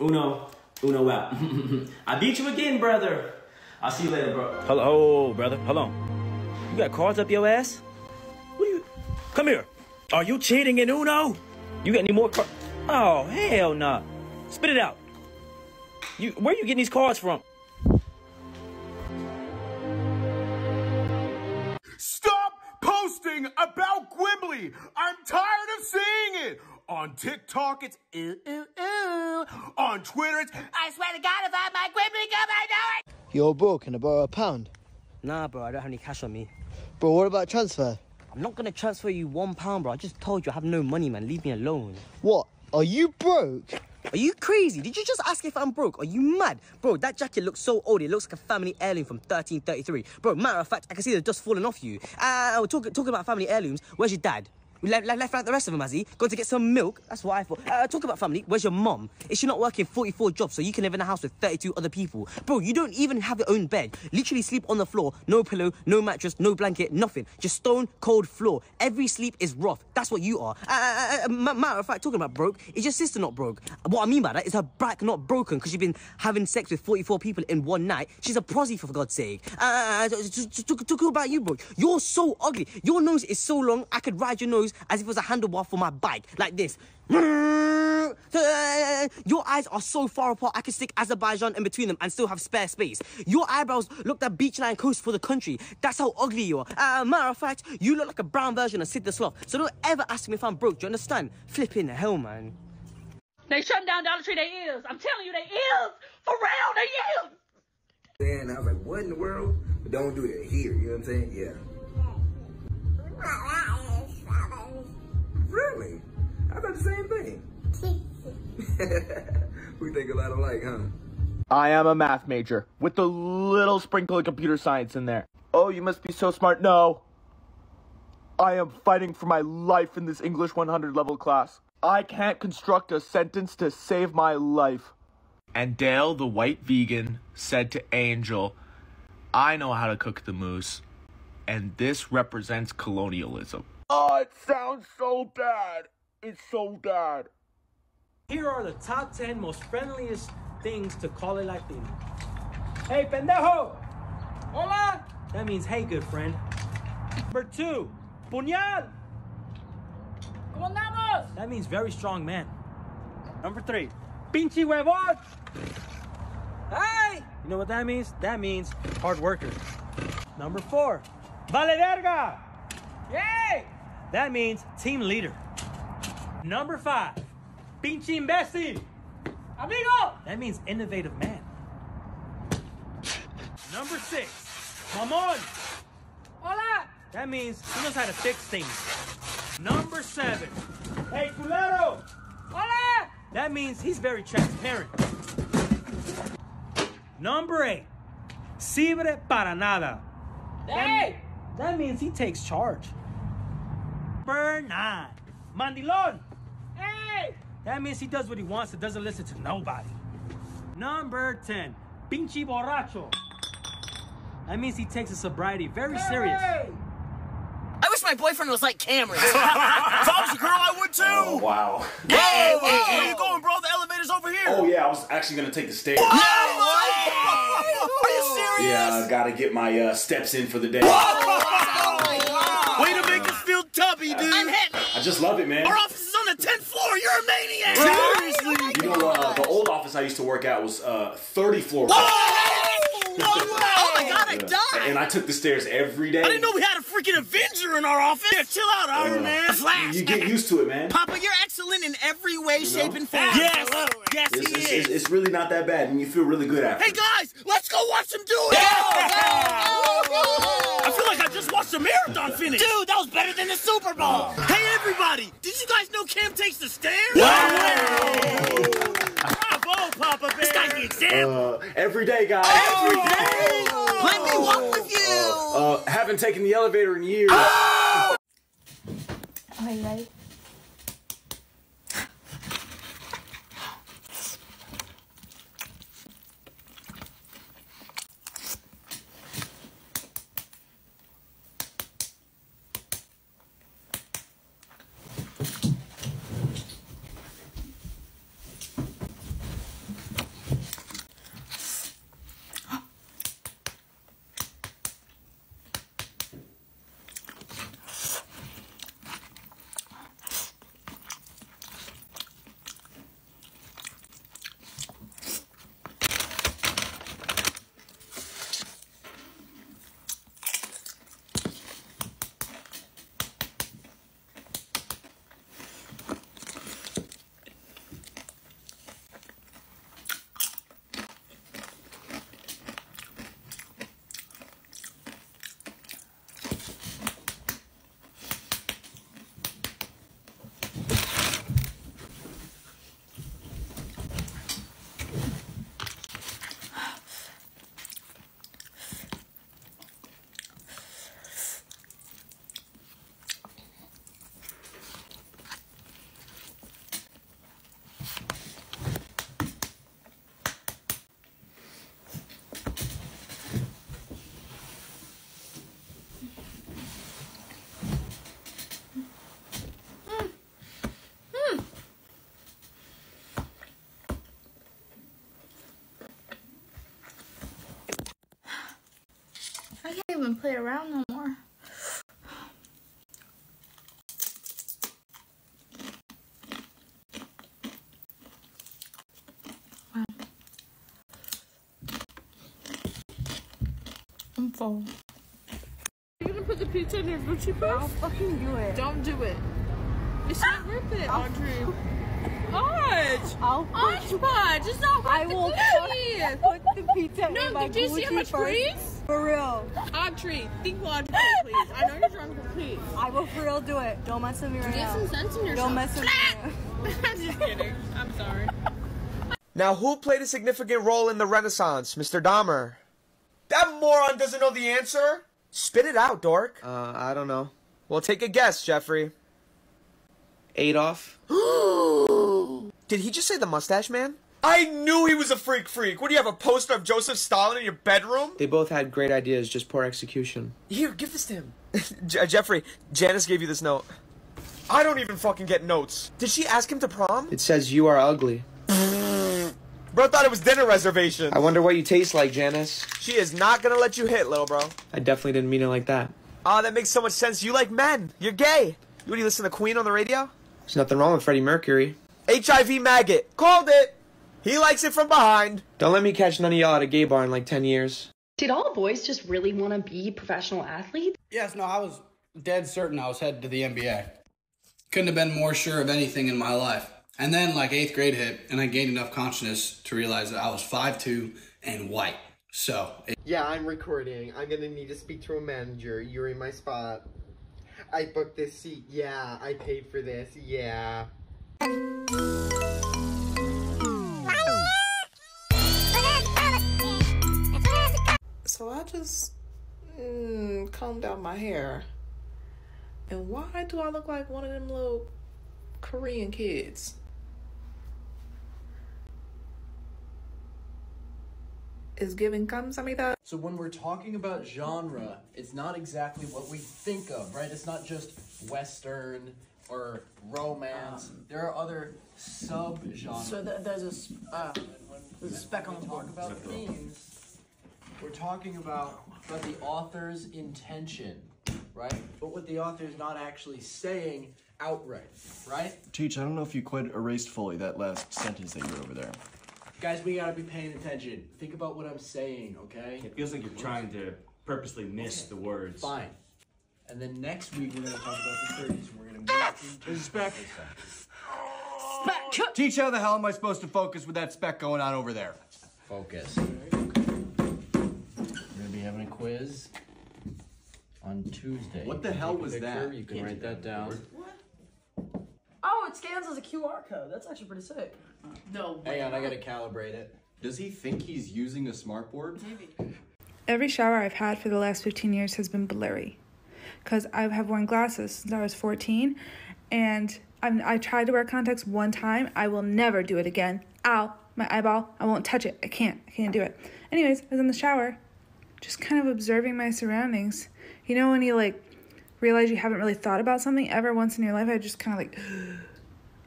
Uno out. I beat you again, brother. I'll see you later, bro. Hello, brother. Hello. You got cards up your ass? What are you? Come here. Are you cheating in Uno? You got any more cards? Oh, hell nah. Spit it out. You, where are you getting these cards from? Stop posting about Gwibbly. I'm tired of seeing it. On TikTok, it's ew, ew, ew. On Twitter, it's I swear to God, if I have my Gwibbly gum, I know it. Yo, bro, can I borrow £1? Nah, bro, I don't have any cash on me. Bro, what about transfer? I'm not gonna transfer you £1, bro. I just told you I have no money, man. Leave me alone. What? Are you broke? Are you crazy? Did you just ask if I'm broke? Are you mad? Bro, that jacket looks so old. It looks like a family heirloom from 1333. Bro, matter of fact, I can see the dust falling off you. Talking about family heirlooms, where's your dad? Left out the rest of them, has he? Going to get some milk? That's what I thought. Talk about family. Where's your mum? Is she not working 44 jobs so you can live in a house with 32 other people? Bro, you don't even have your own bed. Literally sleep on the floor. No pillow, no mattress, no blanket, nothing. Just stone cold floor. Every sleep is rough. That's what you are. Matter of fact, talking about broke, is your sister not broke? What I mean by that is her back not broken because you've been having sex with 44 people in one night. She's a prosy, for God's sake. Talking about you, bro. You're so ugly. Your nose is so long, I could ride your nose as if it was a handlebar for my bike, like this. Your eyes are so far apart, I could stick Azerbaijan in between them and still have spare space. Your eyebrows look like beachline coast for the country. That's how ugly you are. Matter of fact, you look like a brown version of Sid the Sloth. So don't ever ask me if I'm broke, do you understand? Flipping hell, man. They shutting down Dollar Tree, they is. I'm telling you, they is. For real, they is. And I was like, what in the world? But don't do it here, you know what I'm saying? Yeah. Really? I thought the same thing. We think a lot alike, huh? I am a math major with a little sprinkle of computer science in there. Oh, you must be so smart. No. I am fighting for my life in this English 100 level class. I can't construct a sentence to save my life. And Dale, the white vegan, said to Angel, I know how to cook the moose, and this represents colonialism. Oh, it sounds so bad. It's so bad. Here are the top 10 most friendliest things to call a Latino. Hey, pendejo. Hola. That means, hey, good friend. Number 2, puñal. ¿Cómo andamos? That means very strong man. Number 3, pinche huevón. Hey. You know what that means? That means hard worker. Number 4, vale verga. Yay! That means team leader. Number 5, pinche imbécil. Amigo! That means innovative man. Number 6, mamón. Hola! That means he knows how to fix things. Number 7, hey, culero. Hola! That means he's very transparent. Number 8, sirve para nada. Hey! That means he takes charge. Number 9, mandilón. Hey! That means he does what he wants and doesn't listen to nobody. Number 10, pinche borracho. That means he takes his sobriety very serious. I wish my boyfriend was like Cameron. If I was a girl, I would too. Oh, wow. Hey, whoa, where are you going, bro? The elevator's over here. Oh, yeah, I was actually going to take the stairs. No, are you serious? Yeah, I got to get my steps in for the day. Way to make us feel tubby, dude. I'm hit. I just love it, man. Our office is on the 10th floor. You're a maniac. Seriously. You know, the old office I used to work at was 30 floors. Oh my God, I died. And I took the stairs every day. I didn't know we had a freaking Avenger in our office. Yeah, chill out, Iron Man. Flash. You get used to it, man. Papa, you're excellent in every way, shape, and form. Yes, yes, he is. It's really not that bad, and you feel really good after. Hey, guys, let's go watch him do it. I feel like I just watched the marathon finish. Dude, that was better than the Super Bowl. Hey, everybody, did you guys know Cam takes the stairs? Bravo, Papa Bear. This guy's the example. Every day, guys. Every day. Let me walk with you. Haven't taken the elevator in years. Oh! Ay, ay. play around no more. Wow. I'm full. You're gonna put the pizza in your Gucci purse? I'll fucking do it. Don't do it. You should rip it, Audrey. Hodgepodge, it's not worth I will put the pizza in my Gucci purse. No, did you see how much please? For real. Audrey, think logically, please. I know you're drunk, but please. I will for real do it. Don't mess with me right now. Get some sense in yourself. Don't mess with me. I'm just kidding. I'm sorry. Now, who played a significant role in the Renaissance? Mr. Dahmer. That moron doesn't know the answer. Spit it out, dork. I don't know. Well, take a guess, Jeffrey. Adolf. Did he just say the mustache man? I knew he was a freak. What do you have, a poster of Joseph Stalin in your bedroom? They both had great ideas, just poor execution. Here, give this to him. Jeffrey, Janice gave you this note. I don't even fucking get notes. Did she ask him to prom? It says you are ugly. Bro thought it was dinner reservation. I wonder what you taste like, Janice. She is not gonna let you hit, little bro. I definitely didn't mean it like that. Ah, that makes so much sense. You like men. You're gay. What, do you listen to Queen on the radio? There's nothing wrong with Freddie Mercury. HIV maggot. Called it. He likes it from behind. Don't let me catch none of y'all at a gay bar in like 10 years. Did all boys just really want to be professional athletes? Yes, no, I was dead certain I was headed to the NBA. Couldn't have been more sure of anything in my life. And then like 8th grade hit and I gained enough consciousness to realize that I was 5'2 and white. So. Yeah, I'm recording. I'm going to need to speak to a manager. You're in my spot. I booked this seat. Yeah, I paid for this. Yeah. So I just combed out my hair, and why do I look like one of them little Korean kids? Is giving comes, I mean that. So when we're talking about genre, it's not exactly what we think of, right? It's not just Western or romance. There are other sub-genres. So there's a speck on the board. About themes, we're talking about the author's intention, right? But what the author's not actually saying outright, right? Teach, I don't know if you quite erased fully that last sentence that you're over there. Guys, we gotta be paying attention. Think about what I'm saying, okay? It feels like you're trying to purposely miss the words. Fine. And then next week we're gonna talk about the 30s. We're gonna move into speck. Teach, how the hell am I supposed to focus with that speck going on over there? Focus. We're gonna be having a quiz on Tuesday. What the hell was that? You can write that down. What? Oh, it scans as a QR code. That's actually pretty sick. No way. Hang on, I gotta calibrate it. Does he think he's using a smartboard? Maybe. Every shower I've had for the last 15 years has been blurry. Because I have worn glasses since I was 14, and I tried to wear contacts one time. I will never do it again. Ow, my eyeball. I won't touch it. I can't do it. Anyways, I was in the shower, just kind of observing my surroundings. You know when you, like, realize you haven't really thought about something ever once in your life? I just kind of like,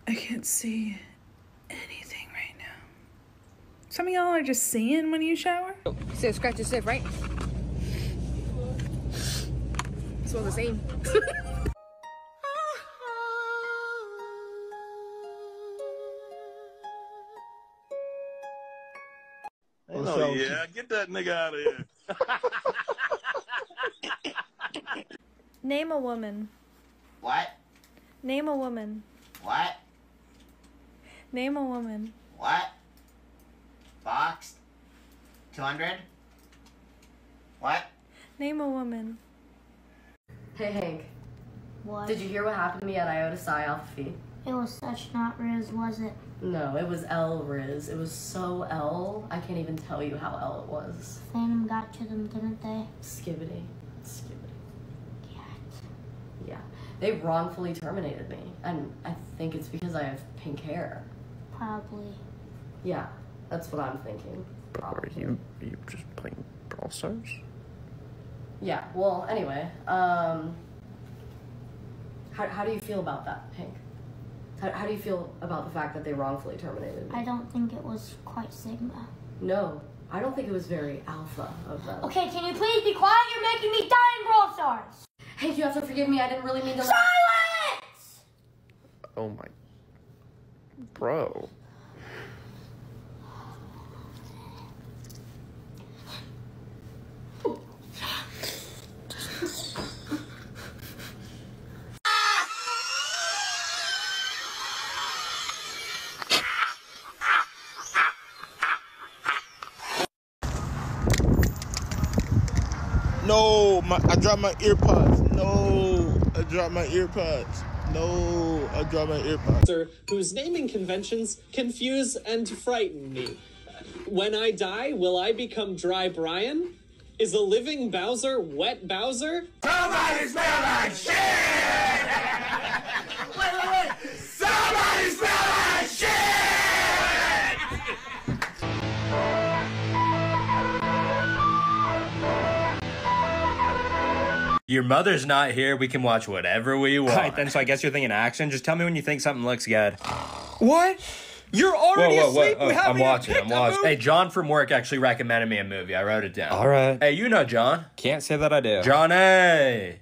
I can't see anything right now. Some of y'all are just seeing when you shower. So scratch yourself, right? It's all the same. Oh yeah, get that nigga out of here. Name a woman. What? Name a woman. What? Name a woman. What? Boxed? 200? What? Name a woman. Hey Hank. What? Did you hear what happened to me at Iota Psi Alpha Phi? It was such not Riz, was it? No, it was L Riz. It was so L, I can't even tell you how L it was. Phantom got to them, didn't they? Skibbity. Skibbity. Yeah. They wrongfully terminated me. And I think it's because I have pink hair. Probably. Yeah, that's what I'm thinking. Probably. Are you just playing Brawl Stars? Yeah, well, anyway, how do you feel about that, Hank? How do you feel about the fact that they wrongfully terminated me? I don't think it was quite Sigma. No, I don't think it was very alpha of them. Okay, can you please be quiet? You're making me die in Brawl Stars! Hey, you have to forgive me, I didn't really mean to— SILENCE! Oh my... Bro. No, I dropped my earpods. No, I dropped my earpods. No, I dropped my earpods. Sir, whose naming conventions confuse and frighten me. When I die, will I become Dry Brian? Is a living Bowser Wet Bowser? Somebody smell like shit! Wait! Somebody smell like shit! Your mother's not here. We can watch whatever we want. Right, then, so I guess you're thinking action. Just tell me when you think something looks good. What? You're already asleep? Oh, I'm watching. Hey, John from work actually recommended me a movie. I wrote it down. All right. Hey, you know John. Can't say that I do. Johnny.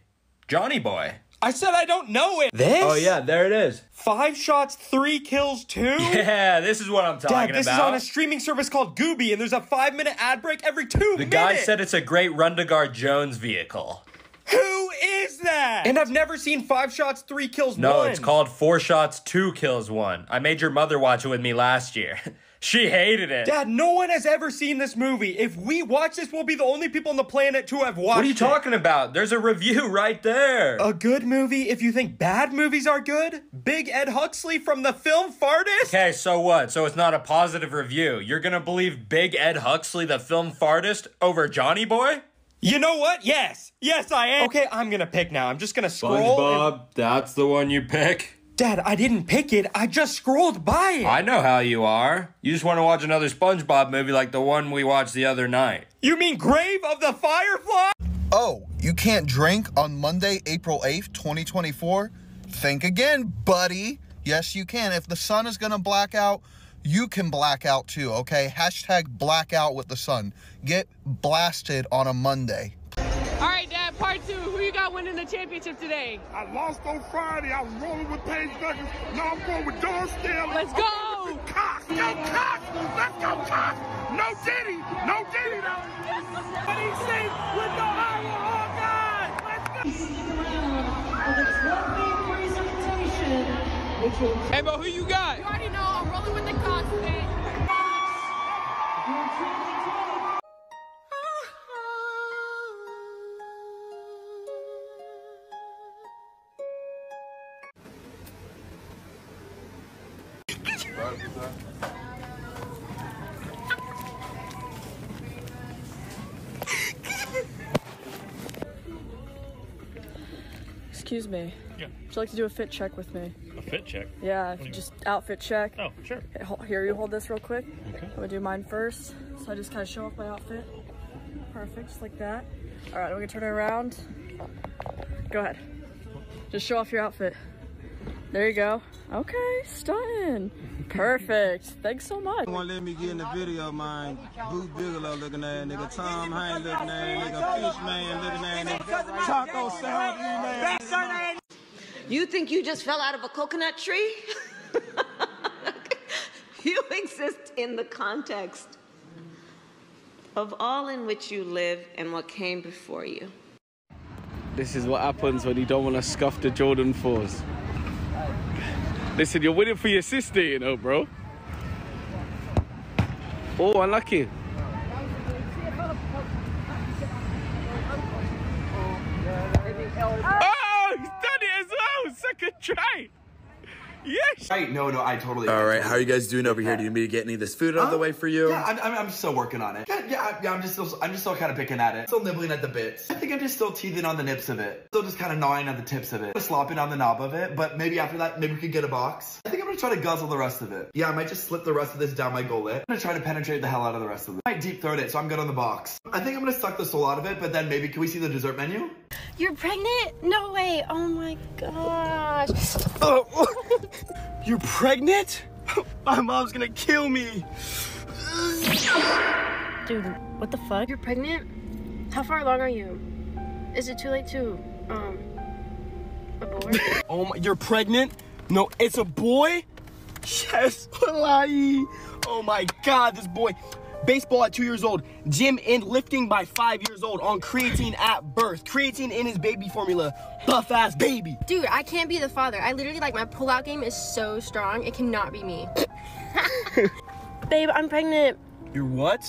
Johnny boy. I said I don't know it. This? Oh, yeah, there it is. 5 shots, 3 kills, 2? Yeah, this is what I'm talking about. This is on a streaming service called Gooby, and there's a 5-minute ad break every 2 minutes. The guy said it's a great Rundegaard Jones vehicle. Who is that? And I've never seen 5 shots, 3 kills, 1. No, it's called 4 shots, 2 kills, 1. I made your mother watch it with me last year. She hated it. Dad, no one has ever seen this movie. If we watch this, we'll be the only people on the planet to have watched it. What are you talking about? There's a review right there. A good movie if you think bad movies are good? Big Ed Huxley from the film Fartist? Okay, so what? So it's not a positive review. You're gonna believe Big Ed Huxley, the film Fartist, over Johnny Boy? You know what? Yes. Yes, I am. Okay, I'm gonna pick now. I'm just gonna scroll. SpongeBob, that's the one you pick? Dad, I didn't pick it. I just scrolled by it. I know how you are. You just want to watch another SpongeBob movie like the one we watched the other night. You mean Grave of the Firefly? Oh, you can't drink on Monday, April 8th, 2024? Think again, buddy. Yes, you can. If the sun is gonna black out, you can black out too, okay? Hashtag blackout with the sun. Get blasted on a Monday. All right, Dad, part 2. Who you got winning the championship today? I lost on Friday. I was rolling with Paige Becker. Now I'm going with Don Steele. Let's go! Cox! Go Cox! Let's go Cox! No Diddy! No Diddy, though! But he's safe with the Iowa Hawkeyes! Let's go! Hey, bro, who you got? You already know. I'm rolling with the Cox today. Excuse me. Yeah. Would you like to do a fit check with me? A fit check? Yeah, just outfit check. Oh, sure. Here, you hold this real quick. Okay. I'm gonna do mine first. So I just kind of show off my outfit. Perfect, just like that. All right, I'm gonna turn it around. Go ahead. Just show off your outfit. There you go. Okay, stunning. Perfect. Thanks so much. You won't let me get in the video of mine. Boo Bigelow looking at that nigga. Tom Hain looking at that nigga. Fish Man looking at that nigga. Taco Salad, man. You think you just fell out of a coconut tree? You exist in the context of all in which you live and what came before you. This is what happens when you don't want to scuff the Jordan Fours. Listen, you're winning for your sister, you know, bro. Oh, unlucky. Second try. Yes. Right. No, I totally. All right. How are you guys doing over here? Do you need me to get any of this food out of the way for you? Yeah, I'm still working on it. Yeah. I'm just still kind of picking at it. Still nibbling at the bits. I think I'm just still teething on the nips of it. Still just kind of gnawing on the tips of it. Slopping on the knob of it. But maybe after that, maybe we could get a box. I think I'm gonna try to guzzle the rest of it. Yeah, I might just slip the rest of this down my gullet. I'm gonna try to penetrate the hell out of the rest of it. I might deep throat it, so I'm good on the box. I think I'm gonna suck the soul out of it. But then maybe can we see the dessert menu? You're pregnant? No way. Oh my gosh. Oh. You're pregnant? My mom's gonna kill me. Dude, what the fuck? You're pregnant? How far along are you? Is it too late to, abort? Oh my, you're pregnant? No, it's a boy? Yes, oh my God, this boy. Baseball at 2 years old, gym and lifting by 5 years old, on creatine at birth, creatine in his baby formula, buff ass baby. Dude, I can't be the father. I literally, like, my pullout game is so strong, it cannot be me. Babe, I'm pregnant. You're what?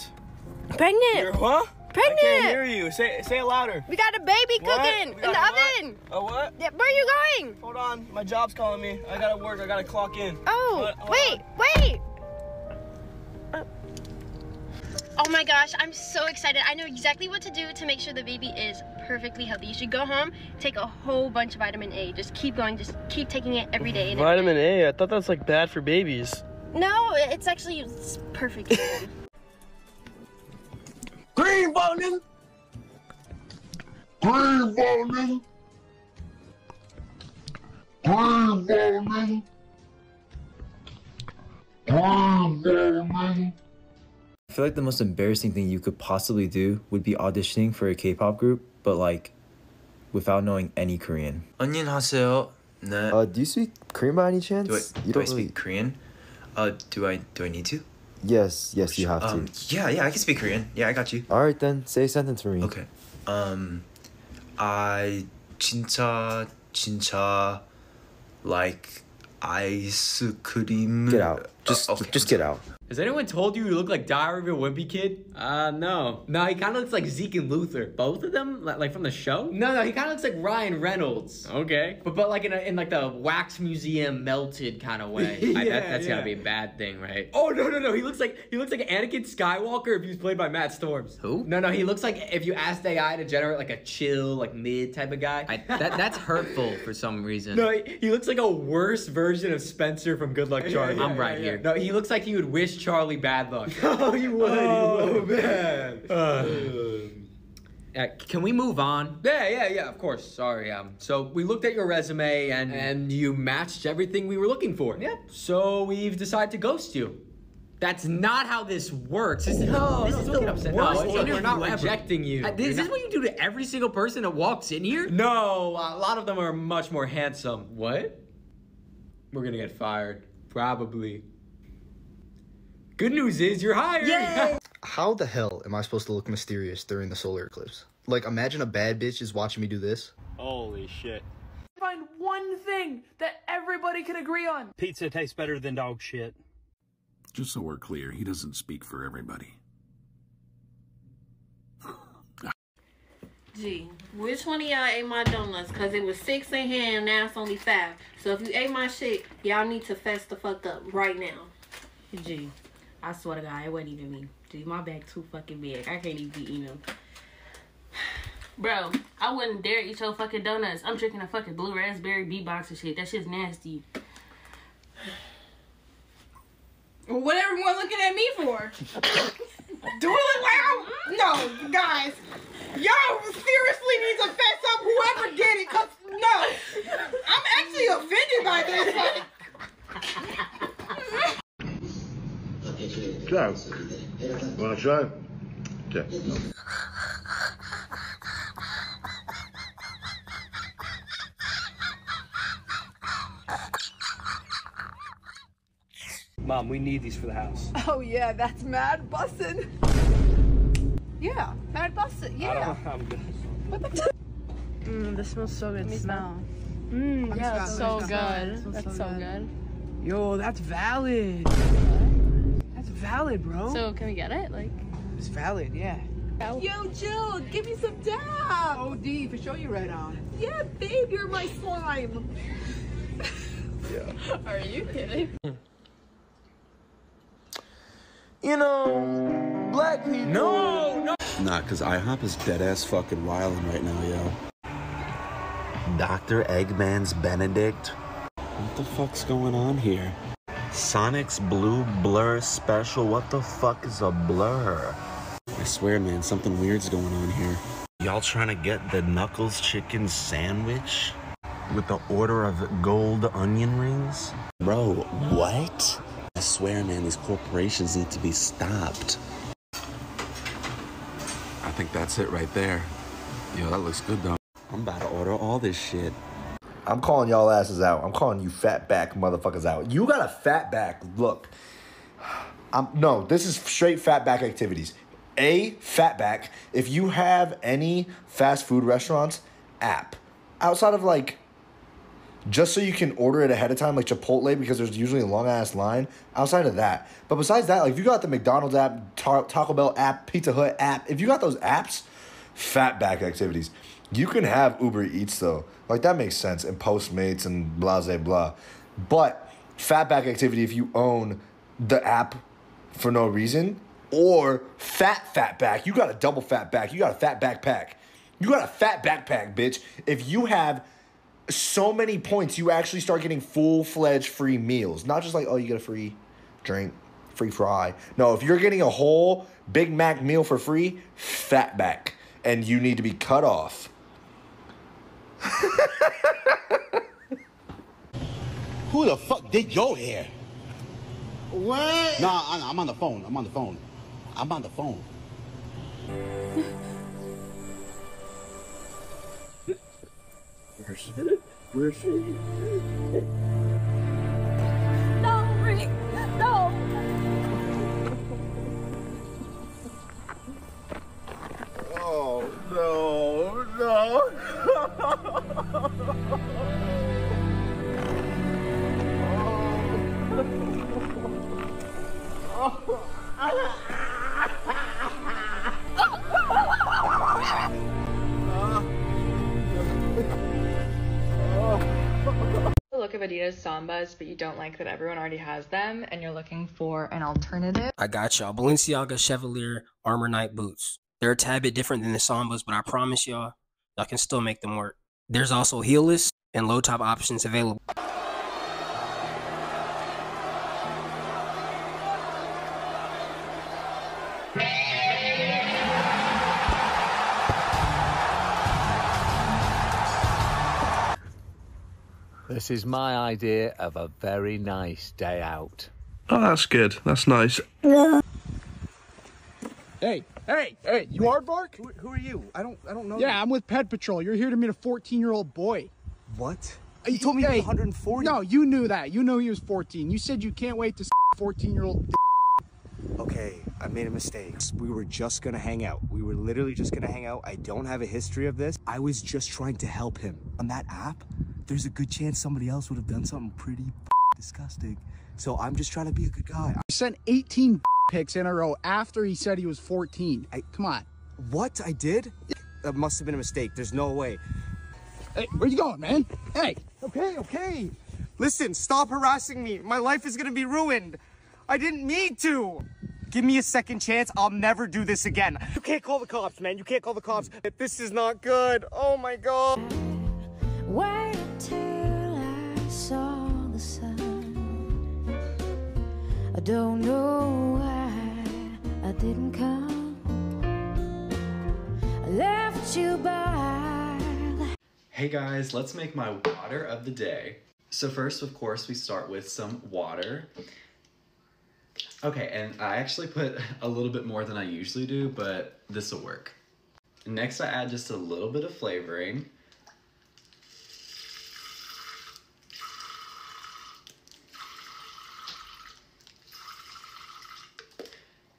Pregnant. You're what? Pregnant. I can't hear you. Say it louder. We got a baby cooking in the oven. A what? Yeah, where are you going? Hold on, my job's calling me. I gotta work, I gotta clock in. Oh, wait. Oh my gosh, I'm so excited. I know exactly what to do to make sure the baby is perfectly healthy. You should go home, take a whole bunch of vitamin A. Just keep going, just keep taking it every day. Vitamin A? I thought that's like bad for babies. No, it's actually perfect for them. Green ball, nigga! Green ball, nigga! Green ball, nigga! Green ball, nigga! I feel like the most embarrassing thing you could possibly do would be auditioning for a K-pop group, but like, without knowing any Korean. 안녕하세요. 네. Do you speak Korean by any chance? Do I speak Korean? Do I need to? Yes, you have to. Yeah, I can speak Korean. Yeah, I got you. All right then, say a sentence for me. Okay. I 진짜 like ice cream. Get out. Just get out. Has anyone told you look like Diary of a Wimpy Kid? No. No, he kind of looks like Zeke and Luther. Both of them? Like from the show? No, he kind of looks like Ryan Reynolds. Okay. But like in the wax museum melted kind of way. Yeah, that's gotta be a bad thing, right? Oh, no. He looks like Anakin Skywalker if he was played by Matt Storms. Who? No, he looks like if you asked AI to generate like a chill, like mid type of guy. That's hurtful for some reason. No, he looks like a worse version of Spencer from Good Luck Charlie. I'm right here. No, he looks like he would wish Charlie bad luck. Oh, you would. Oh, man. Can we move on? Yeah, of course. Sorry. So we looked at your resume and you matched everything we were looking for. Yeah. So we've decided to ghost you. That's not how this works. This is the worst. We're not rejecting you. Is this what you do to every single person that walks in here? No, a lot of them are much more handsome. What? We're gonna get fired, probably. Good news is you're hired! Yay! How the hell am I supposed to look mysterious during the solar eclipse? Like, imagine a bad bitch is watching me do this. Holy shit. Find one thing that everybody can agree on. Pizza tastes better than dog shit. Just so we're clear, he doesn't speak for everybody. Gee, which one of y'all ate my donuts? Cause it was 6 in here and now it's only 5. So if you ate my shit, y'all need to fess the fuck up right now. Gee, I swear to God, it wasn't even me. Gee, my back too fucking big. I can't even be eating. Bro, I wouldn't dare eat your fucking donuts. I'm drinking a fucking blue raspberry B-box and shit. That shit's nasty. What everyone looking at me for? Do it loud? No, guys. Y'all seriously need to fess up whoever did it, cause no. I'm actually offended by this. Try. Wanna try? Okay. Mom, we need these for the house. Oh yeah, that's mad bussin'. Yeah, mad bussin'. Yeah. I'm good. What the fuck? This smells so good. Smell. Yeah, it's so good. That's so good. Yo, that's valid. That's valid, bro. So can we get it? Like. It's valid, yeah. Yo, Jill, give me some dab. OD for sure. You right on. Yeah, babe, you're my slime. Yeah. Are you kidding? You know. Black people. No. Nah, cause IHOP is dead ass fucking wildin' right now, yo. Dr. Eggman's Benedict. What the fuck's going on here? Sonic's Blue Blur Special. What the fuck is a blur? I swear, man, something weird's going on here. Y'all trying to get the Knuckles chicken sandwich with the order of gold onion rings? Bro, what? I swear, man, these corporations need to be stopped. think that's it right there. Yo, that looks good, though. I'm about to order all this shit. I'm calling y'all asses out. I'm calling you fat back motherfuckers out. You got a fat back look. No, this is straight fat back activities. A, fat back. If you have any fast food restaurants, app. Outside of, like, just so you can order it ahead of time, like Chipotle, because there's usually a long-ass line. Outside of that. But besides that, like, if you got the McDonald's app, Taco Bell app, Pizza Hut app, if you got those apps, fat back activities. You can have Uber Eats, though. Like, that makes sense. And Postmates and blah, blah, blah. But fat back activity if you own the app for no reason. Or fat back. You got a double fat back. You got a fat backpack. You got a fat backpack, bitch. If you have so many points, you actually start getting full-fledged free meals. Not just like, oh, you get a free drink, free fry. No, if you're getting a whole Big Mac meal for free, fat back. And you need to be cut off. Who the fuck did your hair? What? Nah, I'm on the phone. Where's she? No, Rick. No. Oh, no, no. Look of Adidas Sambas, but you don't like that everyone already has them and you're looking for an alternative. I got y'all Balenciaga Chevalier Armor Knight boots. They're a tad bit different than the Sambas, but I promise y'all, y'all can still make them work. There's also heelless and low top options available. This is my idea of a very nice day out. Oh, that's good. That's nice. Hey, hey, you Aardvark? Who are you? I don't know. Yeah, you. I'm with Pet Patrol. You're here to meet a 14-year-old boy. What? You told me he was 140. No, you knew that. You know he was 14. You said you can't wait to see a 14-year-old. Okay, I made a mistake. We were just gonna hang out. We were literally just gonna hang out. I don't have a history of this. I was just trying to help him. On that app, there's a good chance somebody else would have done something pretty disgusting. So I'm just trying to be a good guy. I sent 18 pics in a row after he said he was 14. Come on. What? I did? That must have been a mistake. There's no way. Hey, where you going, man? Hey. Okay, okay. Listen, stop harassing me. My life is gonna be ruined. I didn't mean to. Give me a second chance. I'll never do this again. You can't call the cops, man. You can't call the cops. This is not good. Oh my God. Wait till I saw the sun. I don't know why I didn't come. I left you by. Hey guys, let's make my water of the day. So first, of course, we start with some water. Okay, and I actually put a little bit more than I usually do, but this will work. Next, I add just a little bit of flavoring.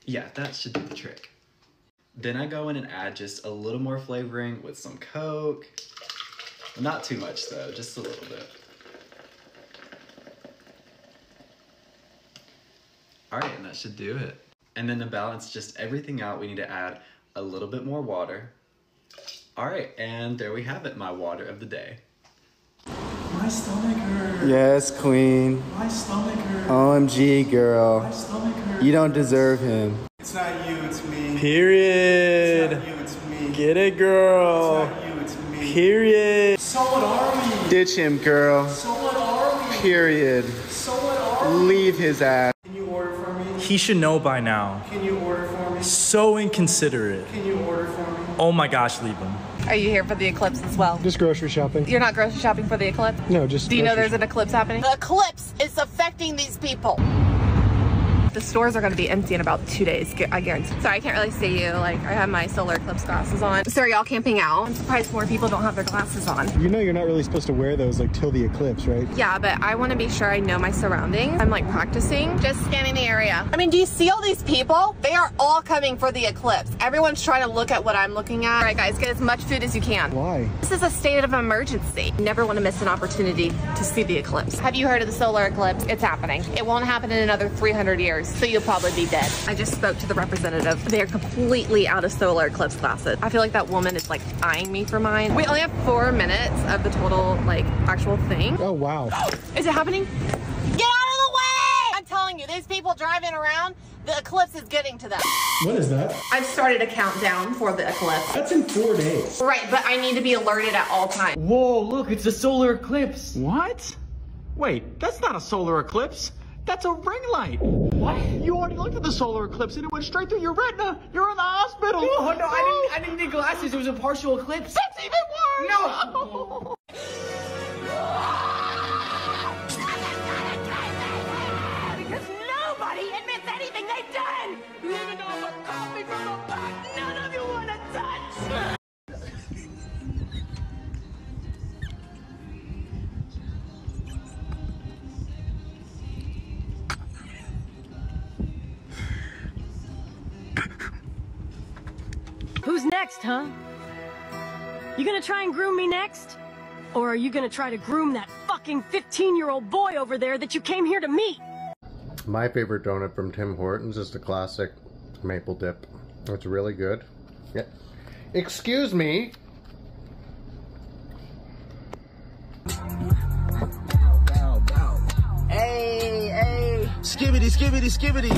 Yeah, that should do the trick. Then I go in and add just a little more flavoring with some Coke. Not too much though, just a little bit. All right, and that should do it. And then to balance just everything out, we need to add a little bit more water. All right, and there we have it, my water of the day. My stomach hurts. Yes, Queen. My stomach hurts. OMG, girl. My stomach hurts. You don't deserve him. It's not you, it's me. Period. It's not you, it's me. Get it, girl. It's not you, it's me. Period. So what are we? Ditch him, girl. So what are we? Period. So what are we? Leave his ass. Can you order for me? He should know by now. Can you order for me? So inconsiderate. Can you order for me? Oh my gosh, leave him. Are you here for the eclipse as well? Just grocery shopping. You're not grocery shopping for the eclipse? No, just. Do you know there's an eclipse happening? The eclipse is affecting these people. The stores are gonna be empty in about 2 days, I guarantee. Sorry, I can't really see you. Like, I have my solar eclipse glasses on. So are y'all camping out? I'm surprised more people don't have their glasses on. You know you're not really supposed to wear those like till the eclipse, right? Yeah, but I wanna be sure I know my surroundings. I'm like practicing, just scanning the area. I mean, do you see all these people? They are all coming for the eclipse. Everyone's trying to look at what I'm looking at. All right guys, get as much food as you can. Why? This is a state of emergency. Never wanna miss an opportunity to see the eclipse. Have you heard of the solar eclipse? It's happening. It won't happen in another 300 years, so you'll probably be dead. I just spoke to the representative. They're completely out of solar eclipse glasses. I feel like that woman is like eyeing me for mine. We only have 4 minutes of the total like actual thing. Oh wow. Is it happening? Get out of the way! I'm telling you, these people driving around, the eclipse is getting to them. What is that? I've started a countdown for the eclipse. That's in 4 days. Right, but I need to be alerted at all times. Whoa, look, it's a solar eclipse. What? Wait, that's not a solar eclipse. That's a ring light. What? You already looked at the solar eclipse and it went straight through your retina. You're in the hospital. Oh, no, I didn't need glasses. It was a partial eclipse. That's even worse. No. Because nobody admits anything they've done. Living off a coffee from a box none of you want to touch. Who's next, huh? You gonna try and groom me next? Or are you gonna try to groom that fucking 15-year-old boy over there that you came here to meet? My favorite donut from Tim Hortons is the classic maple dip. It's really good. Yeah. Excuse me. Bow, bow, bow. Hey, hey. Skibbity, skibbity, skibbity.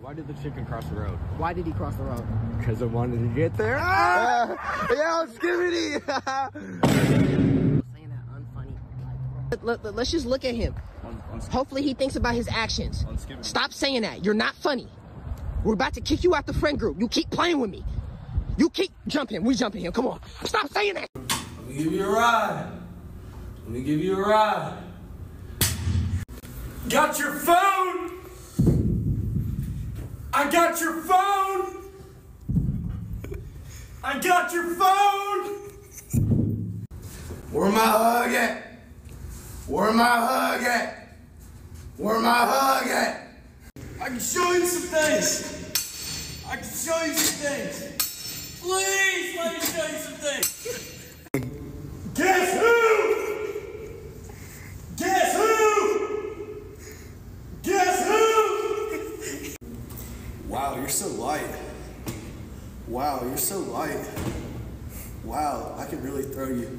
Why did the chicken cross the road? Why did he cross the road? Because I wanted to get there. Ah! Yeah, skibbity! Let's just look at him. Hopefully he thinks about his actions. Stop saying that. You're not funny. We're about to kick you out the friend group. You keep playing with me. You keep jumping. We jumping him. Come on. Stop saying that. Let me give you a ride. Let me give you a ride. Got your phone! I got your phone! I got your phone! Where my hug at? Where my hug at? Where my hug at? I can show you some things! I can show you some things! Please let me show you some things! Guess who? Guess who? Guess who? Wow, you're so light. Wow, you're so light. Wow, I could really throw you.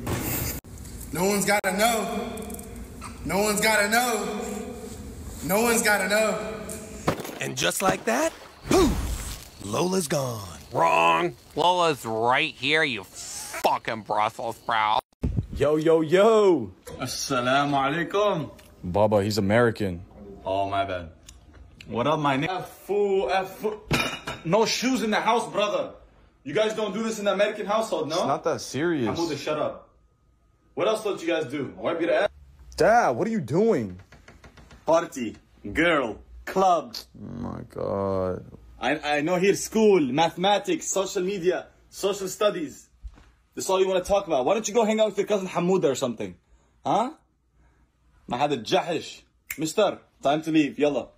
No one's gotta know. No one's gotta know. No one's gotta know. And just like that, boom! Lola's gone. Wrong. Lola's right here, you fucking Brussels sprout. Yo, yo, yo. Assalamu alaikum. Baba, he's American. Oh, my bad. What up, my nigga? Fool. No shoes in the house, brother. You guys don't do this in the American household, no? It's not that serious. I'm gonna shut up. What else don't you guys do? Wipe your ass? Dad, what are you doing? Party, girl, club. Oh my God. I know here school, mathematics, social media, social studies. That's all you want to talk about. Why don't you go hang out with your cousin Hamuda or something? Huh? I had a jahish. Mister, time to leave. Yalla.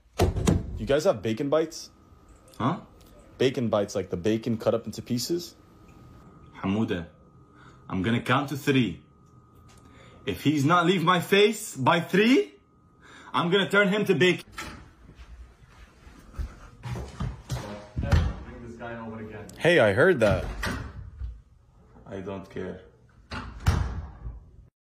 You guys have bacon bites? Huh? Bacon bites, like the bacon cut up into pieces? Hamuda, I'm gonna count to 3. If he's not leave my face by 3, I'm gonna turn him to bacon. Hey, I heard that. I don't care.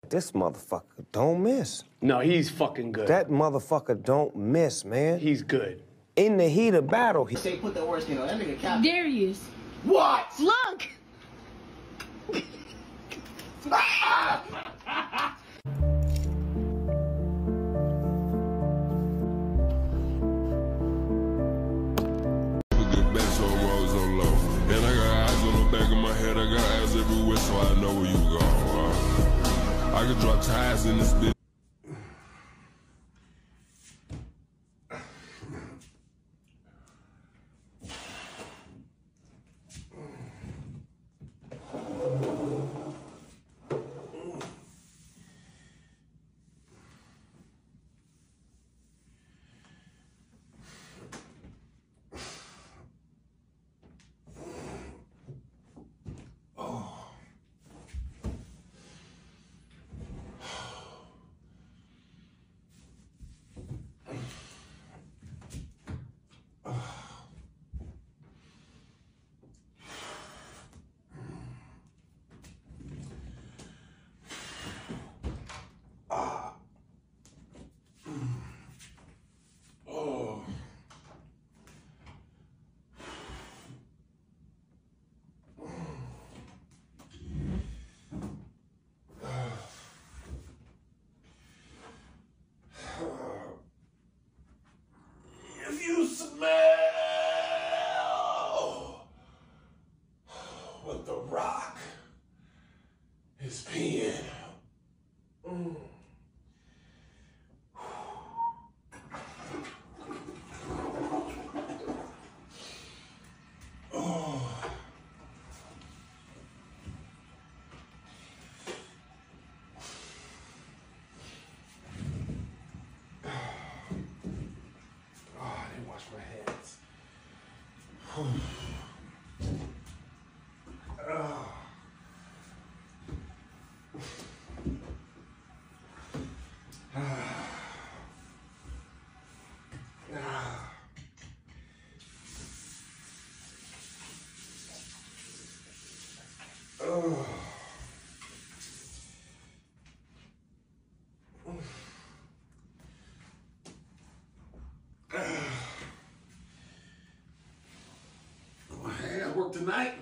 This motherfucker don't miss. No, he's fucking good. That motherfucker don't miss, man. He's good. In the heat of battle, he say, put the worst thing on that nigga cap. Darius. What? Look! And I got eyes on the back of my head, I got eyes everywhere, so I know where you go. I could drop ties in this bitch. Tonight.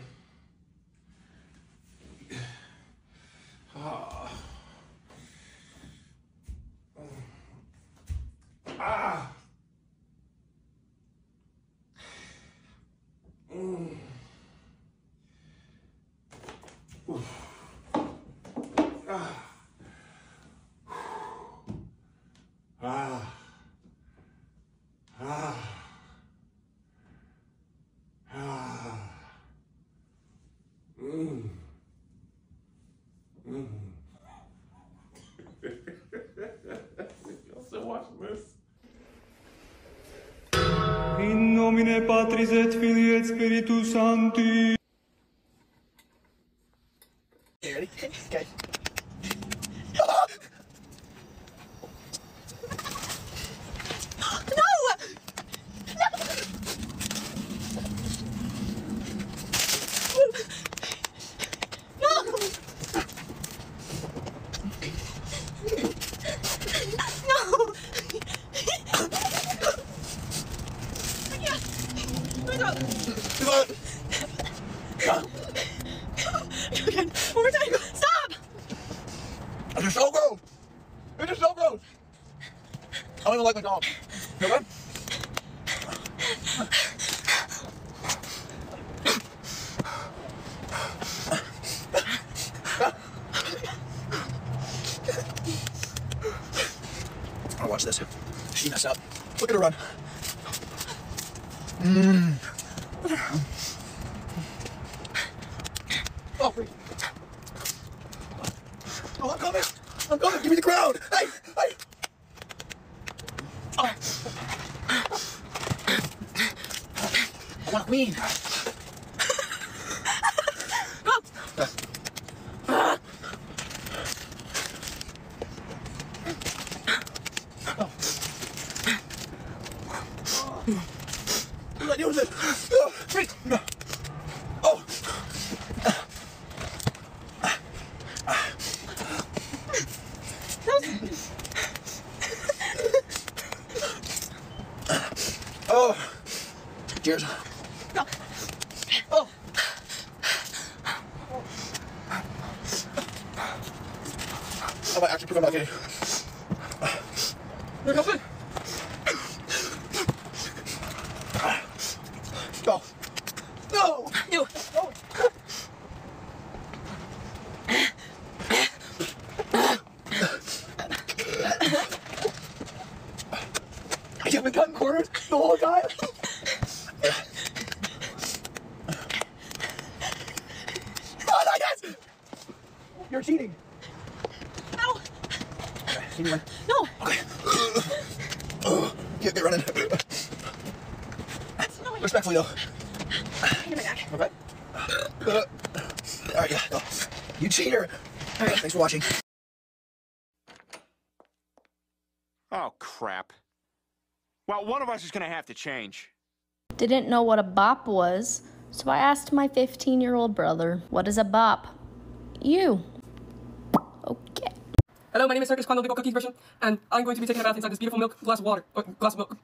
In nomine Patris et Filii et Spiritus Sancti. You ready? Okay. Watching. Oh, crap. Well, one of us is gonna have to change. Didn't know what a bop was, so I asked my 15-year-old brother, what is a bop? You. Okay. Hello, my name is Circus Quando Big Old Cookies version, and I'm going to be taking a bath inside this beautiful milk glass of water. Or glass of milk.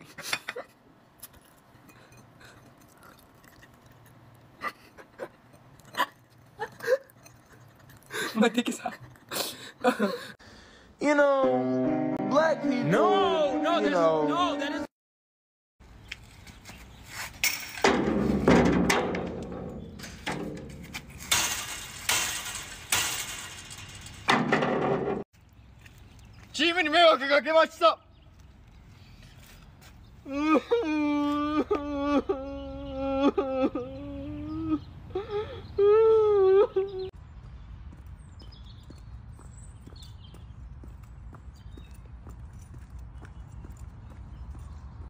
My dick is hot. You know, black people. No, no, you know. No, that is. Jimmy, you milk, I gotta get my stuff.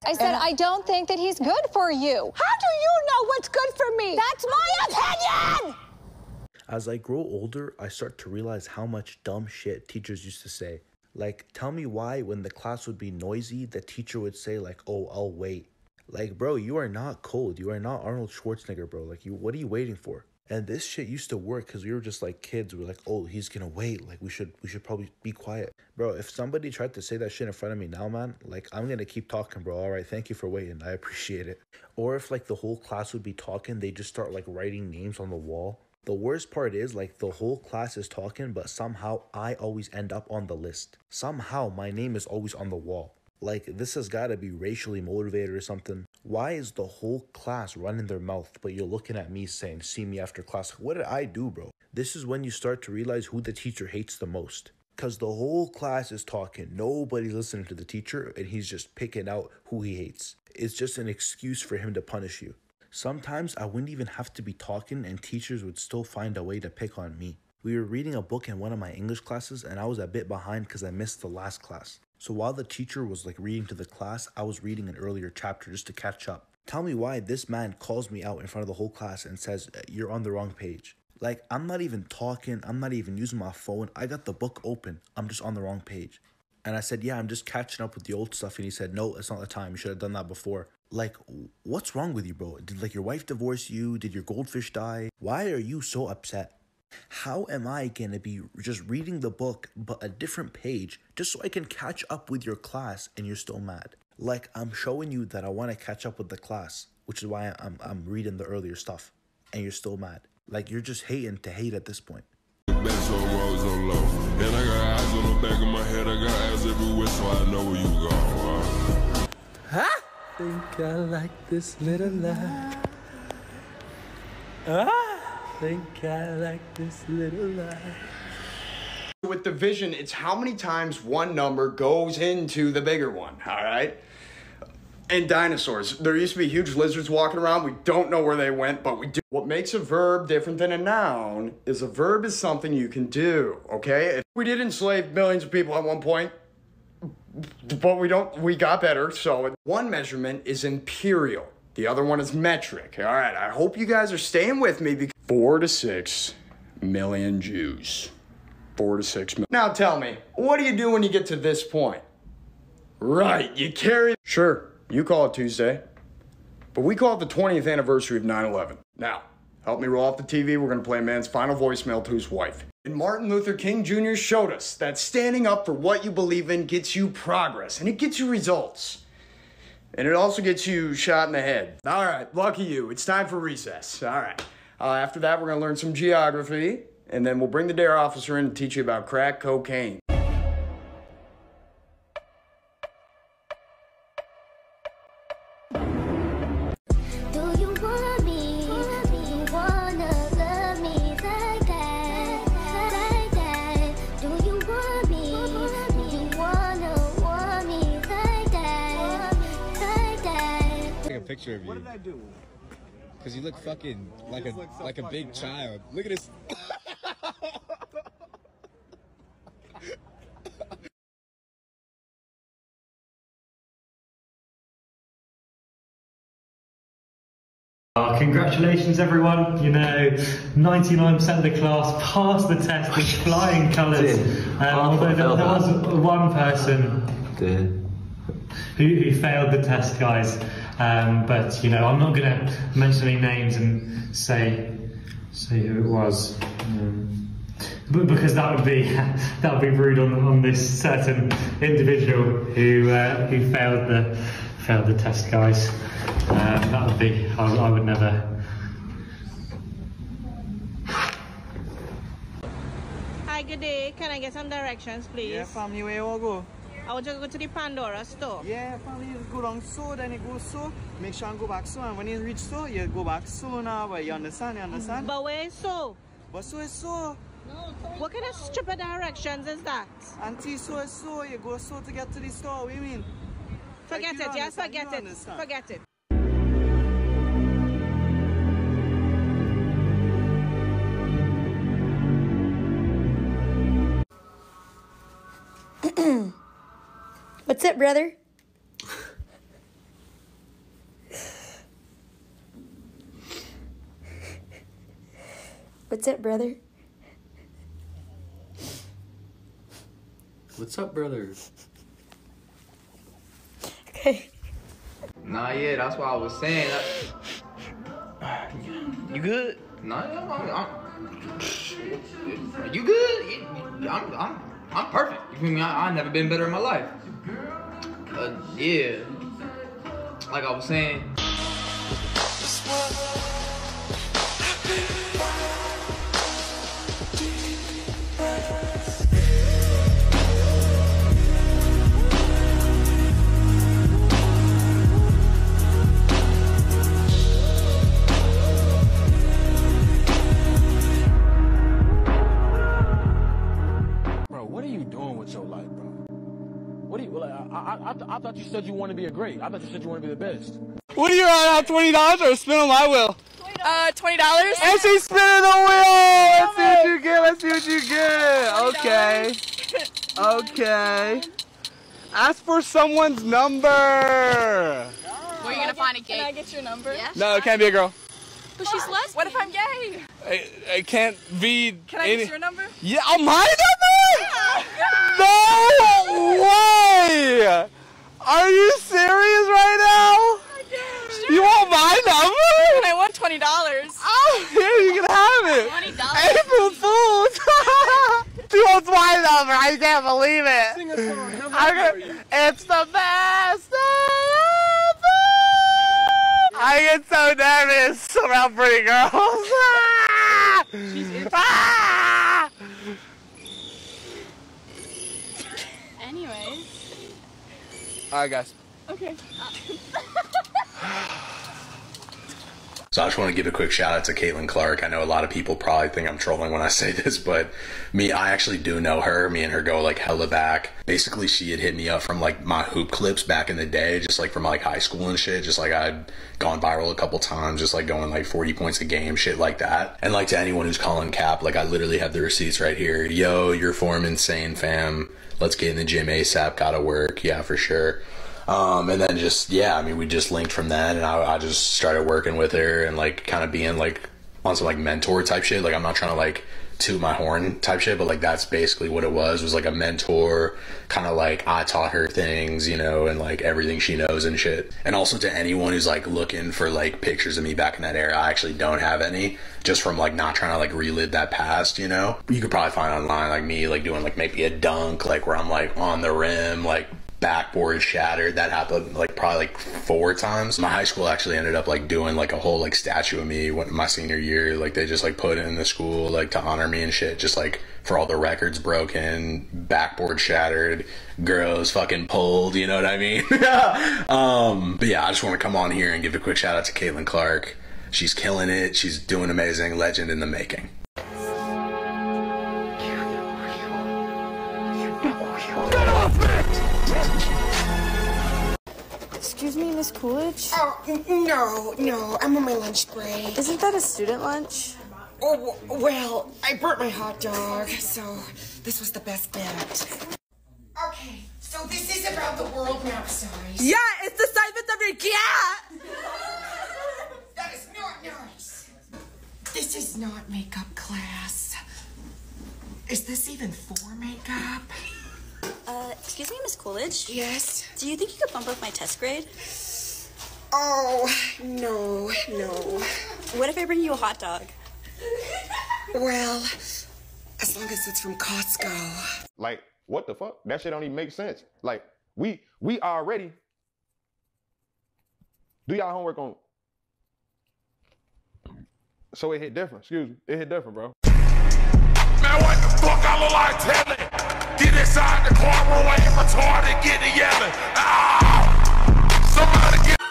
I said, I don't think that he's good for you. How do you know what's good for me? That's my opinion! As I grow older, I start to realize how much dumb shit teachers used to say. Like, tell me why when the class would be noisy, the teacher would say, like, oh, I'll wait. Like, bro, you are not cold. You are not Arnold Schwarzenegger, bro. Like, what are you waiting for? And this shit used to work because we were just like kids. We were like, oh, he's gonna wait. Like, we should probably be quiet. Bro, if somebody tried to say that shit in front of me now, man, like, I'm gonna keep talking, bro. All right, thank you for waiting. I appreciate it. Or if, like, the whole class would be talking, they just start, like, writing names on the wall. The worst part is, like, the whole class is talking, but somehow I always end up on the list. Somehow my name is always on the wall. Like, this has got to be racially motivated or something. Why is the whole class running their mouth, but you're looking at me saying, see me after class? What did I do, bro? This is when you start to realize who the teacher hates the most. Because the whole class is talking, nobody's listening to the teacher, and he's just picking out who he hates. It's just an excuse for him to punish you. Sometimes I wouldn't even have to be talking, and teachers would still find a way to pick on me. We were reading a book in one of my English classes, and I was a bit behind because I missed the last class. So while the teacher was like reading to the class, I was reading an earlier chapter just to catch up. Tell me why this man calls me out in front of the whole class and says, you're on the wrong page. Like, I'm not even talking. I'm not even using my phone. I got the book open. I'm just on the wrong page. And I said, yeah, I'm just catching up with the old stuff. And he said, no, it's not the time. You should have done that before. Like, what's wrong with you, bro? Did, like, your wife divorce you? Did your goldfish die? Why are you so upset? How am I going to be just reading the book, but a different page, just so I can catch up with your class and you're still mad? Like, I'm showing you that I want to catch up with the class, which is why I'm reading the earlier stuff, and you're still mad. Like, you're just hating to hate at this point. Huh? Think I like this little life. Think I like this little life. With division, it's how many times one number goes into the bigger one, all right? And dinosaurs. There used to be huge lizards walking around. We don't know where they went, but we do. What makes a verb different than a noun is a verb is something you can do, okay? If we did enslave millions of people at one point, but we got better, so one measurement is imperial. The other one is metric. All right, I hope you guys are staying with me because 4 to 6 million Jews. 4 to 6 million. Now tell me, what do you do when you get to this point? Right, you carry... Sure, you call it Tuesday, but we call it the 20th anniversary of 9/11. Now, help me roll off the TV. We're going to play a man's final voicemail to his wife. And Martin Luther King Jr. showed us that standing up for what you believe in gets you progress, and it gets you results. And it also gets you shot in the head. All right, lucky you. It's time for recess. All right. After that, we're going to learn some geography, and then we'll bring the DARE officer in to teach you about crack cocaine. Picture of you. What did I do? Because you look fucking like a big child. Look at this. Congratulations, everyone. You know, 99% of the class passed the test with flying colours. Although there was one person who failed the test, guys. But, you know, I'm not going to mention any names and say who it was, but because that would be rude on this certain individual who failed the test, guys. That would be I would never. Hi, good day. Can I get some directions, please? Yeah, family, where you all go? I will just go to the Pandora store. Yeah, family, you go down so, then you go so. Make sure you go back so, and when you reach so, you go back so now. But you understand, But where is so? But so is so. No, what kind of stupid directions is that? Auntie, so is so. You go so to get to the store, what do you mean? Forget it, yes, forget it. Forget it. What's up, brother? What's up, brother? What's up, brother? Okay. Nah, yeah, that's what I was saying. You good? Nah, I'm you good? I'm perfect. You feel me? I've never been better in my life. Yeah. Like I was saying. I thought you said you want to be a great. I thought you said you want to be the best. What are you on? $20 or spin on my wheel? $20. Yeah. And she's spinning the wheel. Let's see what you get. Let's see what you get. $20. Okay. Okay. Ask for someone's number. Where are you gonna find a gay? Can I get your number? Yeah. No, it can't be a girl. But she's lesbian. What if I'm gay? It can't be. Can I get your number? Yeah. Oh, my number? Yeah. No way. Are you serious right now? I do. Sure. You want my number? I want $20. Oh, here, you can have it. $20. April Fools. She wants my number. I can't believe it. Sing a song. It's the best day ever. I get so nervous around pretty girls. She's into Anyways. Alright, guys. Okay. So I just want to give a quick shout out to Caitlin Clark. I know a lot of people probably think I'm trolling when I say this, but I actually do know her. Me and her go like hella back. Basically, she had hit me up from like my hoop clips back in the day, just like from like high school and shit. Just like I'd gone viral a couple times, just like going like 40 points a game, shit like that. And like to anyone who's calling cap, like I literally have the receipts right here. Yo, your form insane, fam. Let's get in the gym ASAP, gotta work, yeah, for sure. And then just, yeah, I mean, we just linked from that, and I just started working with her and, like, kind of being, like, on some, like, mentor type shit. Like, I'm not trying to, like, toot my horn type shit, but, like, that's basically what it was, like, a mentor, kind of, like, I taught her things, you know, and, like, everything she knows and shit. And also to anyone who's, like, looking for, like, pictures of me back in that era, I actually don't have any, just from, like, not trying to, like, relive that past, you know? You could probably find online, like, me, like, doing, like, maybe a dunk, like, where I'm, like, on the rim, like, backboard shattered. That happened like probably like 4 times. My high school actually ended up like doing like a whole like statue of me when my senior year, like they just like put it in the school like to honor me and shit, just like for all the records broken, backboard shattered, girls fucking pulled, you know what I mean? But yeah, I just want to come on here and give a quick shout out to Caitlin Clark. She's killing it. She's doing amazing. Legend in the making. Excuse me, Miss Coolidge? Oh, no, I'm on my lunch break. Isn't that a student lunch? Oh, well, I burnt my hot dog, so this was the best bet. Okay, so this is about the world map size. Yeah, it's the size of the cat! That is not nice. This is not makeup class. Is this even for makeup? Excuse me, Miss Coolidge? Yes? Do you think you could bump up my test grade? Oh, no. What if I bring you a hot dog? Well, as long as it's from Costco. Like, what the fuck? That shit don't even make sense. Like, we already... Do y'all homework on... So it hit different, excuse me. It hit different, bro. Man, what the fuck I look like telling? Get inside the car, away from retarded, get to yelling. Ah! Somebody get. The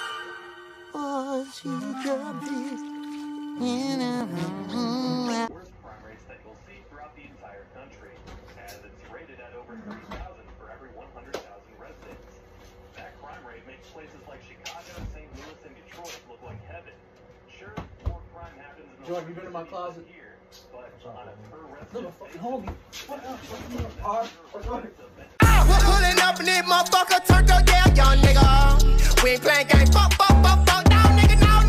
worst crime rates that you'll see throughout the entire country, as it's rated at over 3,000 for every 100,000 residents. That crime rate makes places like Chicago, St. Louis, and Detroit look like heaven. Sure, more crime happens in the Jordan, you been in my closet? Here. We're pulling up in it, motherfucker. Turn up, yeah, young nigga. We ain't playing game. Fuck, fuck, fuck, fuck, down, nigga, now.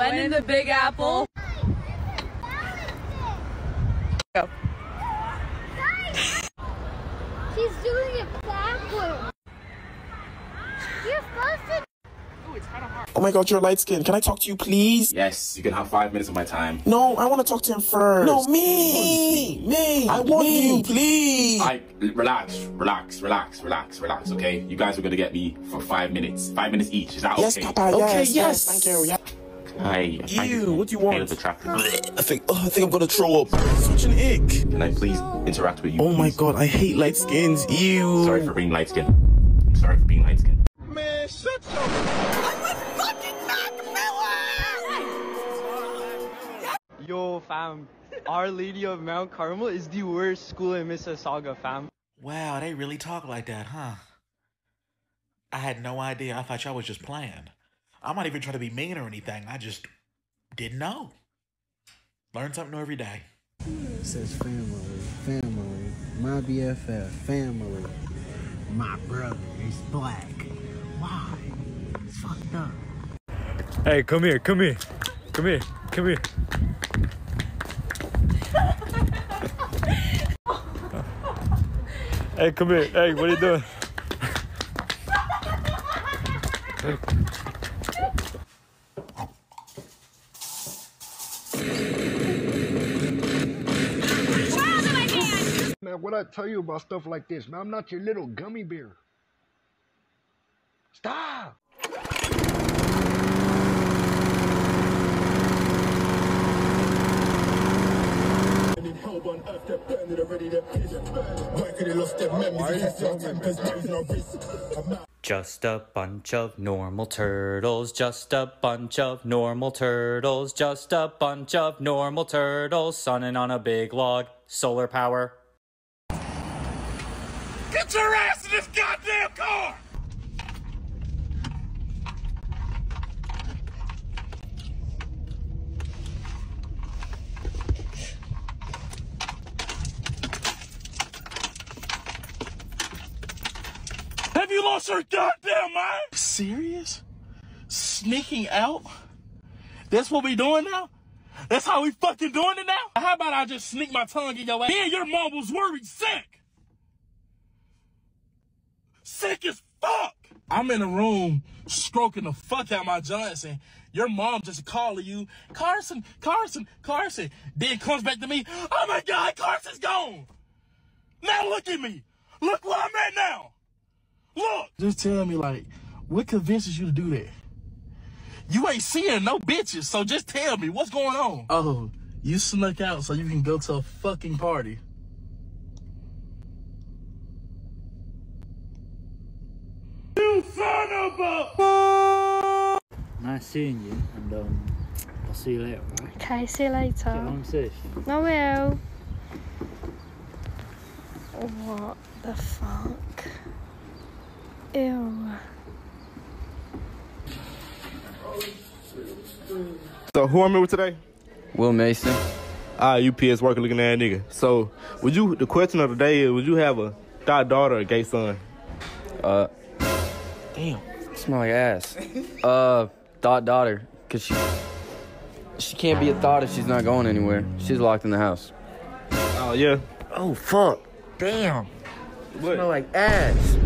When in the Big Apple. Go. She's doing it backwards. You're supposed to. Ooh, it's kind of hard. Oh my god, you're light skinned. Can I talk to you, please? Yes, you can have 5 minutes of my time. No, I want to talk to him first. No, me. Me. I want you, please. Relax, okay? You guys are going to get me for 5 minutes. 5 minutes each. Is that okay? Yes, Papa. Okay, yes. Thank you. Yeah. Ew, what do you want? I think I'm gonna throw up. Such an ick. Can I please interact with you? Oh my god, I hate light skins. Ew. Sorry for being light skinned. Man, shut up. I'm with fucking Mac Miller! Yo, fam. Our Lady of Mount Carmel is the worst school in Mississauga, fam. Wow, they really talk like that, huh? I had no idea. I thought y'all was just playing. I'm not even trying to be mean or anything. I just didn't know. Learn something new every day. It says family, family, my BFF, family. My brother is black. Why? It's fucked up. Hey, come here. Hey, come here. Hey, what are you doing? What I tell you about stuff like this, man, I'm not your little gummy bear. Stop! Just a bunch of normal turtles, just a bunch of normal turtles, just a bunch of normal turtles, sunning on a big log, solar power. Get your ass in this goddamn car! Have you lost your goddamn mind? Serious? Sneaking out? That's what we doing now? That's how we fucking doing it now? How about I just sneak my tongue in your ass? Me and your mom was worried sick! Sick as fuck! I'm in a room stroking the fuck out my Johnson. Your mom just calling you, Carson, Carson, Carson. Then comes back to me, oh my god, Carson's gone! Now look at me! Look where I'm at now! Look! Just tell me, like, what convinces you to do that? You ain't seeing no bitches, so just tell me, what's going on? Oh, you snuck out so you can go to a fucking party. Nice seeing you, and I'll see you later, right? Okay, see you later. Get home safe. I will. What the fuck? Ew. So, who I'm here with today? Will Mason. Ah, UPS worker looking at that nigga. So, would you, the question of the day is, would you have a thought daughter or a gay son? Damn. Smell like ass. Thought daughter, cause she can't be a thought if she's not going anywhere. She's locked in the house. Oh yeah. Oh fuck. Damn. What? Smell like ass.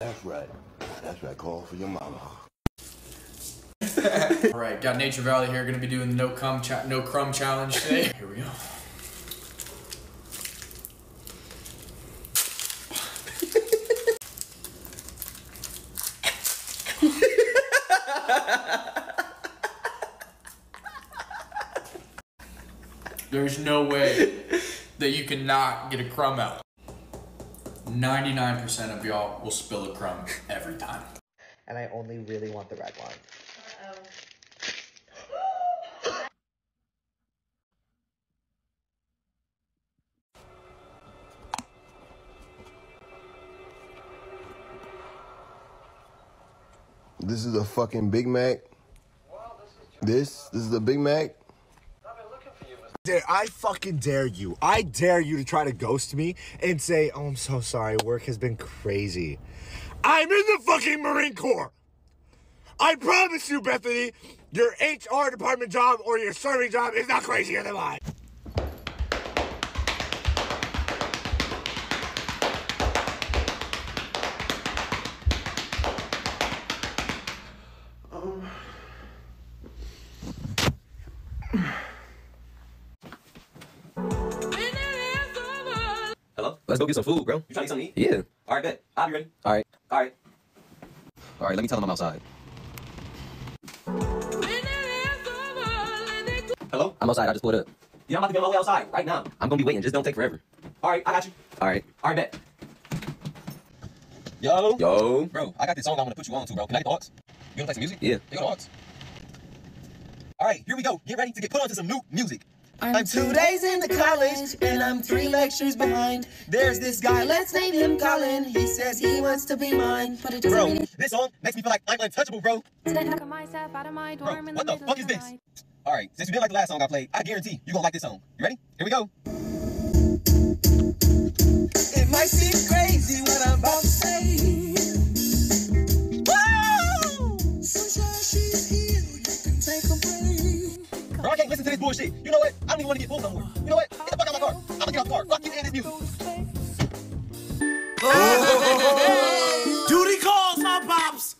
That's right. That's right. Call for your mama. All right, got Nature Valley here. Gonna be doing the no crumb challenge today. Here we go. There's no way that you cannot get a crumb out. 99% of y'all will spill a crumb every time. And I only really want the red one. Uh-oh. This is a fucking Big Mac. Well, this is a Big Mac. I fucking dare you. I dare you to try to ghost me and say, oh, I'm so sorry. Work has been crazy. I'm in the fucking Marine Corps. I promise you, Bethany, your HR department job or your serving job is not crazier than mine. Hello? Let's go get some food, bro. You trying to get something to eat? Yeah. All right, good. I'll be ready. All right. All right. All right, let me tell them I'm outside. Hello? I'm outside. I just pulled up. Yeah, I'm about to be on my way outside right now. I'm going to be waiting. Just don't take forever. All right, I got you. All right. All right, bet. Yo. Yo. Bro, I got this song I want to put you on to, bro. Can I get the aux? You want to play some music? Yeah. You got the aux? All right, here we go. Get ready to get put onto some new music. I'm 2 days into college, and I'm 3 lectures behind. There's this guy, let's name him Colin. He says he wants to be mine, but it doesn't mean this song makes me feel like I'm untouchable, bro. Bro, what the fuck is this? Alright, since you didn't like the last song I played, I guarantee you're gonna like this song. You ready? Here we go. It might seem crazy what I'm about to say. Bro, I can't listen to this bullshit. You know what? I don't even want to get pulled no more. You know what? Get the fuck out of my car. I'm gonna get off the car. Fuck you and this music. Oh. Duty calls, huh, Pops?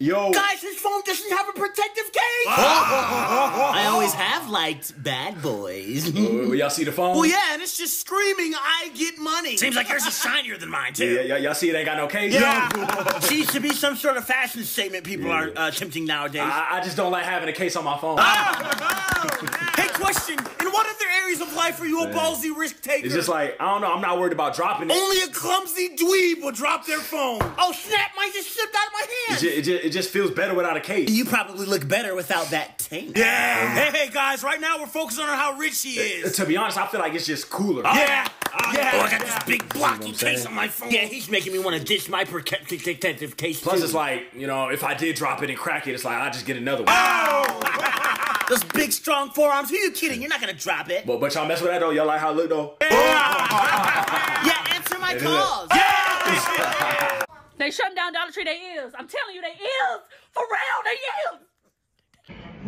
Yo. Guys, his phone doesn't have a protective case. I always have liked bad boys. Y'all see the phone? Well, yeah, and it's just screaming, I get money. Seems like yours is shinier than mine, too. Yeah, y'all see it ain't got no case? Yeah. Seems to be some sort of fashion statement people are attempting nowadays. I just don't like having a case on my phone. Hey, question. In what other areas of life are you a ballsy risk taker? It's just like, I don't know. I'm not worried about dropping it. Only a clumsy dweeb will drop their phone. Oh, snap. Mine just slipped out of my hand. It just feels better without a case. You probably look better without that tank. Yeah. Hey, guys, right now we're focused on how rich he is. To be honest, I feel like it's just cooler. Oh, yeah. Oh, I got this big blocky case on my phone. Yeah, he's making me want to ditch my protective case, plus, too. It's like, you know, if I did drop it and crack it, it's like, I'll just get another one. Oh! Those big, strong forearms. Who are you kidding? You're not going to drop it. But y'all mess with that, though. Y'all like how I look, though? Yeah. Yeah, answer my calls. Yeah. They shutting down Dollar Tree, they is. I'm telling you, they is. For real,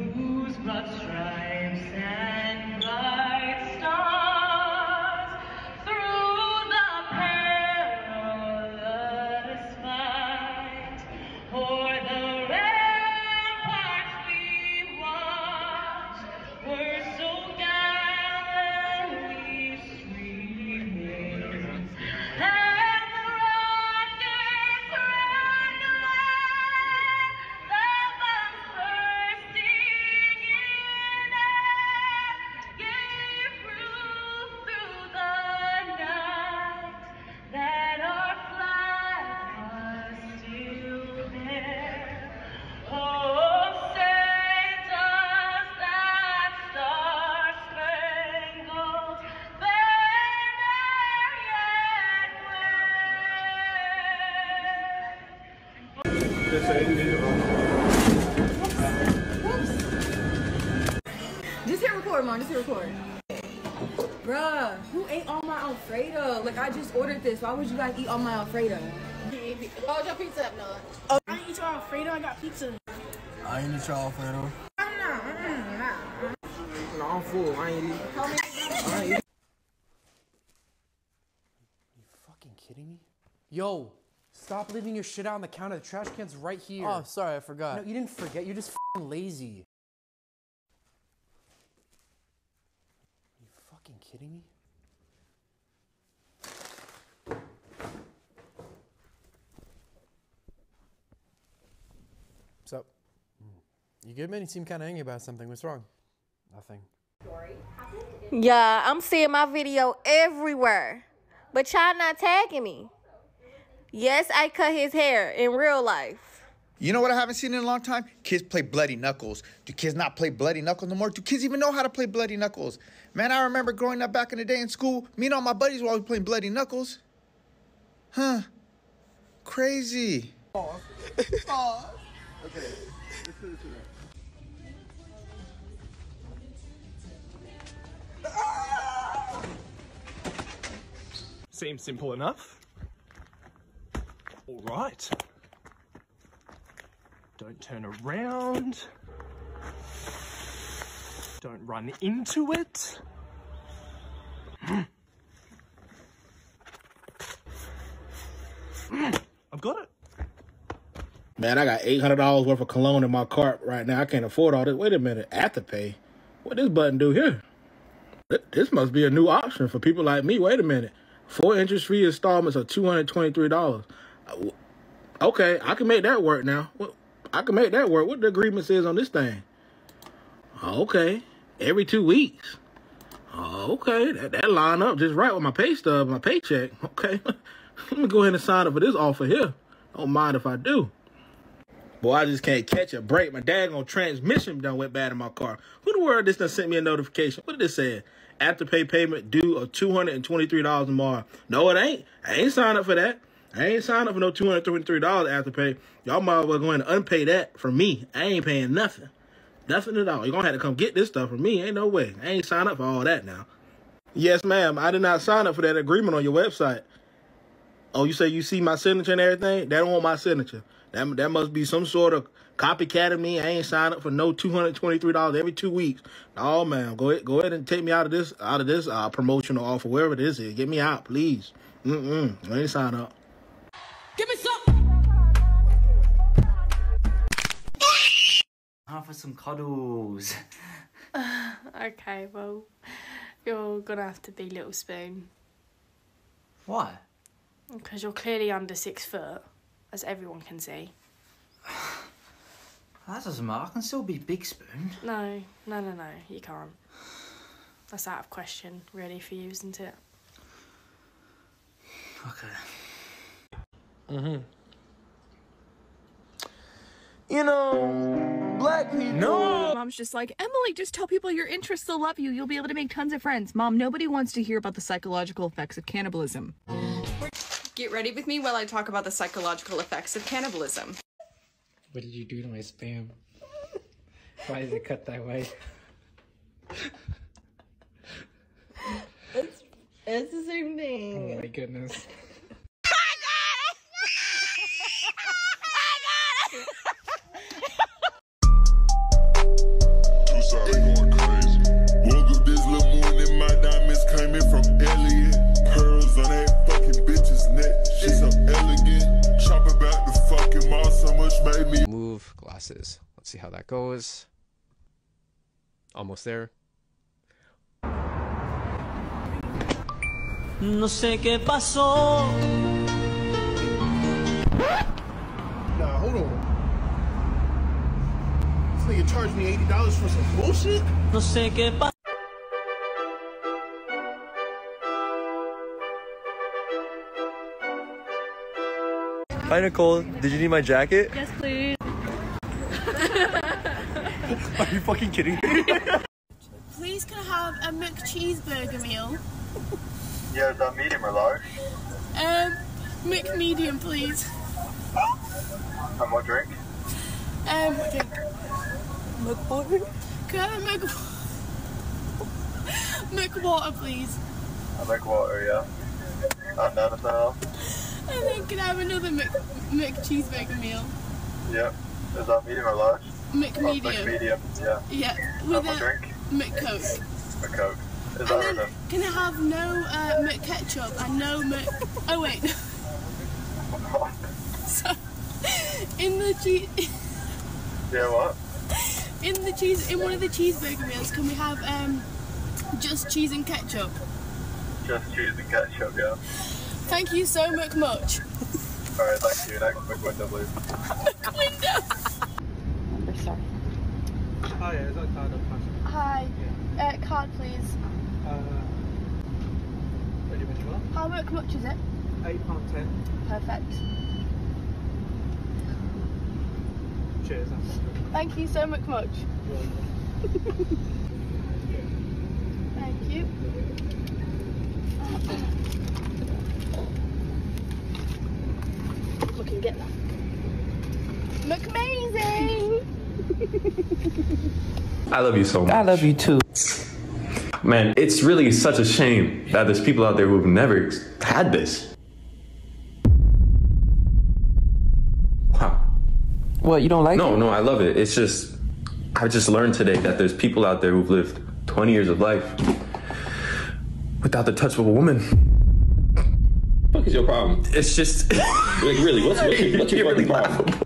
they is. Who's brought stripes and bright stars through the perilous fight? O'er the ramparts we watched were so gallantly streaming. Just hit record, Mom. Just hit record. Bruh, who ate all my Alfredo? Like, I just ordered this. Why would you guys eat all my Alfredo? Hold your pizza up, Noah. Oh. I didn't eat your Alfredo. I got pizza. I didn't eat your Alfredo. No, I'm full. I ain't eat. Are you fucking kidding me? Yo. Stop leaving your shit out on the counter. The trash can's right here. Oh, sorry, I forgot. No, you didn't forget. You're just f***ing lazy. Are you fucking kidding me? What's up? You good, man? You seem kind of angry about something. What's wrong? Nothing. Yeah, I'm seeing my video everywhere, but y'all not tagging me. Yes, I cut his hair in real life. You know what I haven't seen in a long time? Kids play bloody knuckles. Do kids not play bloody knuckles no more? Do kids even know how to play bloody knuckles? Man, I remember growing up back in the day in school, me and all my buddies were always playing bloody knuckles. Huh. Crazy. Aww. Aww. Okay. Let's do this. Seems simple enough. All right. Don't turn around. Don't run into it. I've got it. Man, I got $800 worth of cologne in my cart right now. I can't afford all this. Wait a minute, Afterpay? What this button do here? This must be a new option for people like me. Wait a minute. 4 interest-free installments of $223. Okay, I can make that work now. I can make that work. What the agreement says on this thing? Okay, every 2 weeks. Okay, that line up just right with my pay stub, my paycheck. Okay, let me go ahead and sign up for this offer here. Don't mind if I do. Boy, I just can't catch a break. My daggone transmission done went bad in my car. Who the world just done sent me a notification? What did it say? Afterpay payment due of $223 tomorrow. No, it ain't. I ain't signed up for that. I ain't signed up for no $223 Afterpay. Y'all might as well go ahead and unpay that for me. I ain't paying nothing. Nothing at all. You're going to have to come get this stuff from me. Ain't no way. I ain't signed up for all that now. Yes, ma'am. I did not sign up for that agreement on your website. Oh, you say you see my signature and everything? That don't want my signature. That must be some sort of copycat of me. I ain't signed up for no $223 every 2 weeks. No, man, go ahead and take me out of this promotional offer, wherever it is. Get me out, please. I ain't signed up. Give me some. Half of some cuddles. Okay, well, you're gonna have to be Little Spoon. Why? Because you're clearly under 6 foot. As everyone can see. That doesn't matter, I can still be Big Spoon. No, you can't. That's out of question, really, for you, isn't it? Okay. You know, black people... No! Mom's just like, Emily, just tell people your interests, they'll love you, you'll be able to make tons of friends. Mom, nobody wants to hear about the psychological effects of cannibalism. Get ready with me while I talk about the psychological effects of cannibalism. What did you do to my spam? Why is it cut that way? It's the same thing. Oh my goodness. I got it! I got it! Going crazy. Woke up this little morning, my diamonds came in from Elliot. Pearls on that fucking bitch's neck. She's so elegant. Chopping back the fucking mall so much made me move glasses. Let's see how that goes. Almost there. No sé qué pasó. Nah, hold on. This nigga charged me $80 for some bullshit? No sé qué pasó. Hi Nicole, did you need my jacket? Yes, please. Are you fucking kidding me? Please, can I have a McCheeseburger meal? Yeah, is that medium or large? McMedium, please. And what drink? What drink? McWater? Can I have a McWater, please? A McWater, yeah. And anything else? And then can I have another McCheeseburger meal? Yeah. Is that medium or large? McMedium. Oh, McMedium, yeah. Yeah. With a drink? McCoke. McCoke. Is that right then? Can I have no McKetchup and no Mc... Oh, wait. So, in the cheese... Yeah, what? In one of the cheeseburger meals, can we have just cheese and ketchup? Just cheese and ketchup, yeah. Thank you so much. Alright, thank you. Next McWindow, please. McWindow! Number, sorry. Hi, is that card up? Hi. Yeah. Card, please. Ready when you are? How much is it? £8.10. Perfect. Cheers. Thank you so much. You're welcome. Thank you. We can get that. Look amazing! I love you so much. I love you too. Man, it's really such a shame that there's people out there who've never had this. Wow. What, you don't like it? No, I love it. It's just, I just learned today that there's people out there who've lived 20 years of life without the touch of a woman. What is your problem? It's just like, really, what's your fucking problem?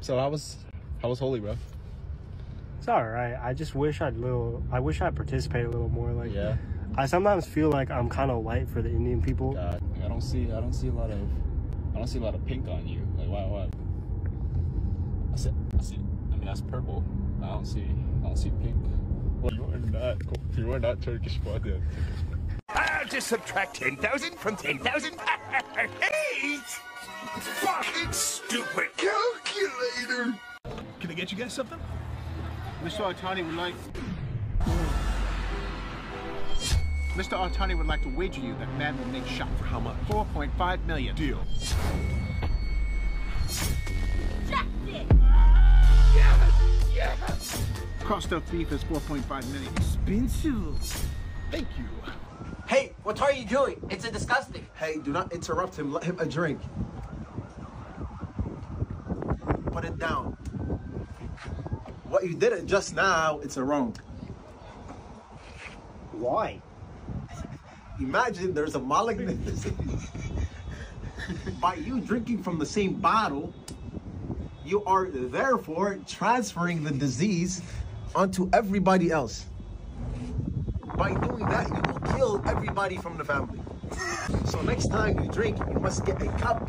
So I was holy, bro. It's all right. I just wish I participated a little more. Like, yeah. I sometimes feel like I'm kind of white for the Indian people. God, I don't see a lot of, pink on you. Like, why? I mean, that's purple. I don't see pink. You are not Turkish, but yeah. I'll just subtract 10,000 from 10,000. Eight! Fucking stupid calculator! Can I get you guys something? Mr. Artani would like... Mr. Artani would like to wager you that Mad Men shot for how much? 4.5 million. Deal. Jackson! Yes! Yes! Cost of beef is 4.5 million. Expensive. Thank you. Hey, what are you doing? It's a disgusting. Hey, do not interrupt him. Let him a drink. Put it down. What you did it just now, it's a wrong. Why? Imagine there's a malignant disease. By you drinking from the same bottle, you are therefore transferring the disease onto everybody else. By doing that, you will kill everybody from the family. So next time you drink, you must get a cup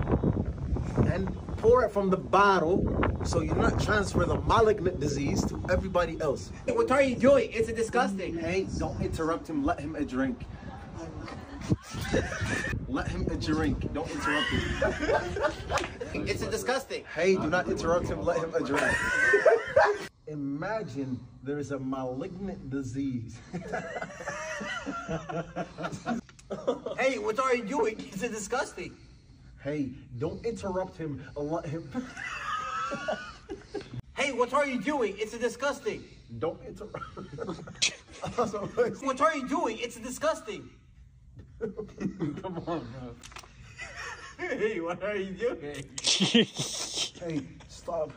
and pour it from the bottle so you not transfer the malignant disease to everybody else. Hey, what are you doing? It's a disgusting. Hey, don't interrupt him. Let him a drink. Let him a drink. Don't interrupt him. It's a disgusting. Hey, do not interrupt him. Let him a drink. Imagine there is a malignant disease. Hey, what are you doing? It's disgusting. Hey, don't interrupt him. Let him. Hey, what are you doing? It's disgusting. Don't interrupt. What are you doing? It's disgusting. Come on, bro. Hey, what are you doing? Hey, stop.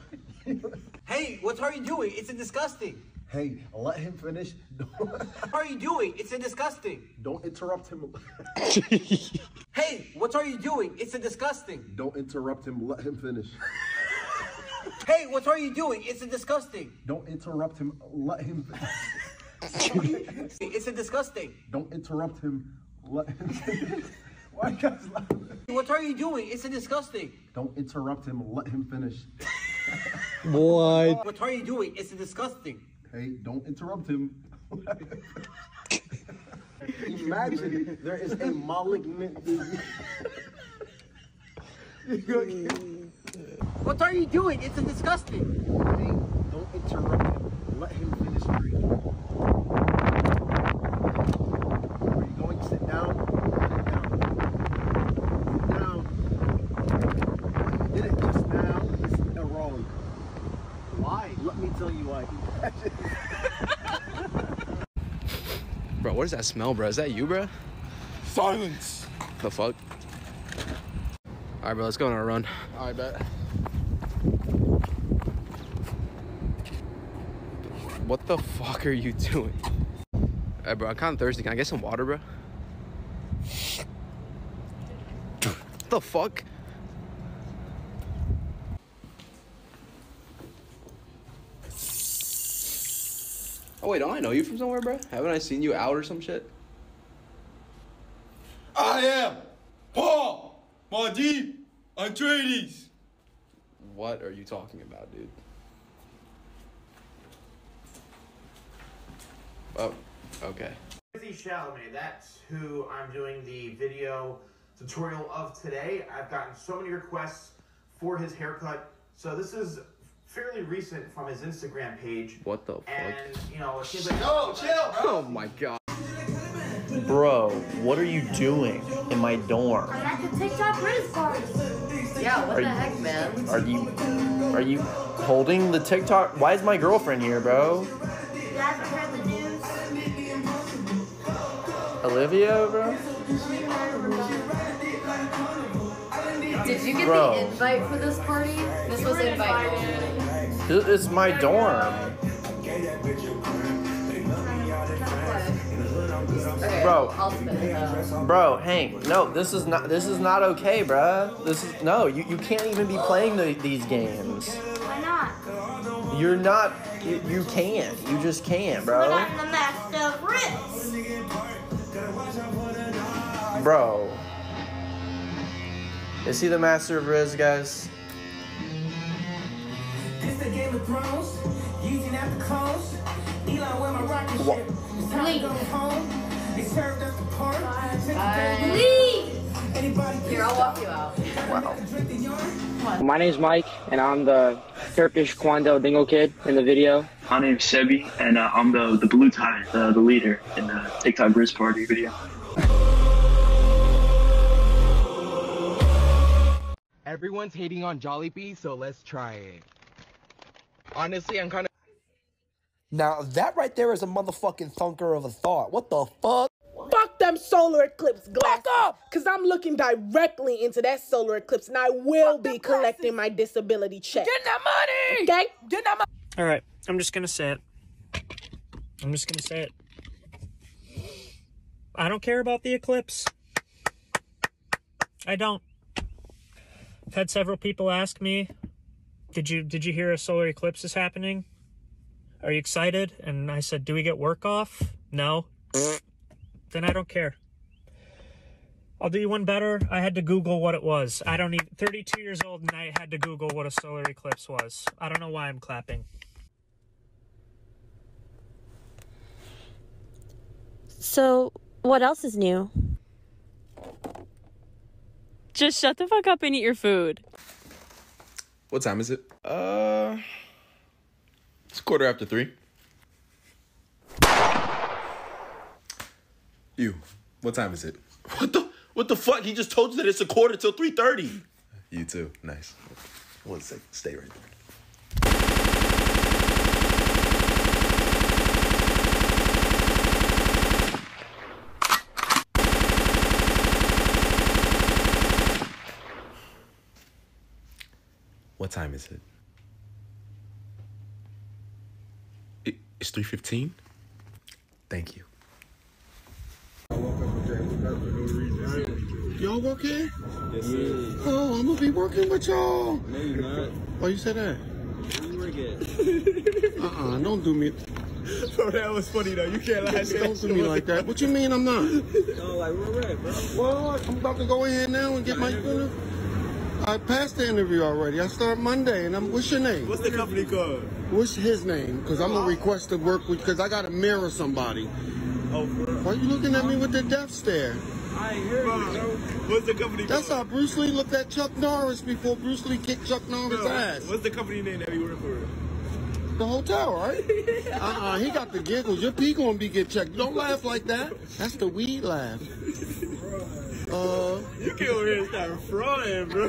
Hey, what are you doing? It's a disgusting. Hey, let him finish. What are you doing? It's a disgusting. Don't interrupt him. Hey, what are you doing? It's a disgusting. Don't interrupt him. Let him finish. Hey, what are you doing? It's a disgusting. Don't interrupt him. Let him finish. It's a disgusting. Don't interrupt him. Let him finish. Why guys laughing? What are you doing? It's a disgusting. Don't interrupt him. Let him finish. What are you doing? It's disgusting. Hey, don't interrupt him. Imagine there is a malignant disease. What are you doing? It's disgusting. Hey, don't interrupt him. Let him finish drinking. Are you going to sit down? Tell you why. Bro, what does that smell, bro? Is that you, bro? Silence. The fuck? All right, bro, let's go on our run. All right, bet. What the fuck are you doing? Hey, bro, I'm kind of thirsty. Can I get some water, bro? What the fuck? Oh wait, don't I know you from somewhere, bro? Haven't I seen you out or some shit? I am Paul Maldini Atreides. What are you talking about, dude? Oh, okay. Timothy Chalamet, that's who I'm doing the video tutorial of today. I've gotten so many requests for his haircut, so this is fairly recent from his Instagram page. What the fuck? And, you know, it seems like... Oh, chill, bro! Oh my god. Bro, what are you doing in my dorm? I'm at the TikTok race party. Yeah, what the heck, man? Are you holding the TikTok? Why is my girlfriend here, bro? You haven't heard the news? Olivia, bro? Did you get the invite for this party? This was invite only. This is my dorm. Okay, bro, Hank, no, this is not okay, bruh. This is no, you can't even be playing these games. Why not? You're not. You can't. You just can't, bro. We're not the master of Riz. Bro, is he the master of Riz, guys? It's the Game of Thrones. You can have the clothes. Elon, where my rocket ship? It's time to go home. They served us the park. Leave! Here, I'll walk you out. Wow. My name's Mike, and I'm the Turkish Kwando Dingo kid in the video. My name's Sebi, and I'm the blue tie, the leader in the TikTok Grizz Party video. Everyone's hating on Jollibee, so let's try it. Honestly, I'm kind of... Now, that right there is a motherfucking thunker of a thought. What the fuck? Fuck them solar eclipse glasses. Fuck up! Because I'm looking directly into that solar eclipse, and I will be collecting my disability check. Get that money! Okay? Get that money! All right. I'm just going to say it. I'm just going to say it. I don't care about the eclipse. I don't. I've had several people ask me, did you hear a solar eclipse is happening? Are you excited? And I said, do we get work off? No. Then I don't care. I'll do you one better. I had to Google what it was. I don't even, 32 years old, and I had to Google what a solar eclipse was. I don't know why I'm clapping. So, what else is new? Just shut the fuck up and eat your food. What time is it? It's 3:15. You, what time is it? What the fuck? He just told you that it's 1:45 till 3:30. You too. Nice. 1 second. Stay right there. What time is it? It's 3:15. Thank you. Y'all working? Yes, sir. Oh, I'm gonna be working with y'all. No, you're not. Why you say that? You work it. Don't do me. Bro, that was funny though. You can't lie. Don't do me like that. What you mean I'm not? No, like we're right, bro. Well, I'm about to go in now and get my dinner. I passed the interview already. I start Monday, and I'm. What's your name? What's the company called? What's his name? Because I'm gonna request to work with. Because I gotta mirror somebody. Oh, bro. Why are you looking at me with the death stare? I hear you, bro. What's the company? That's called? How Bruce Lee looked at Chuck Norris before Bruce Lee kicked Chuck Norris' ass. What's the company name that you work for? The hotel, right? He got the giggles. Your pee gonna be get checked. Don't laugh like that. That's the weed laugh. You came over here and started frauding, bro.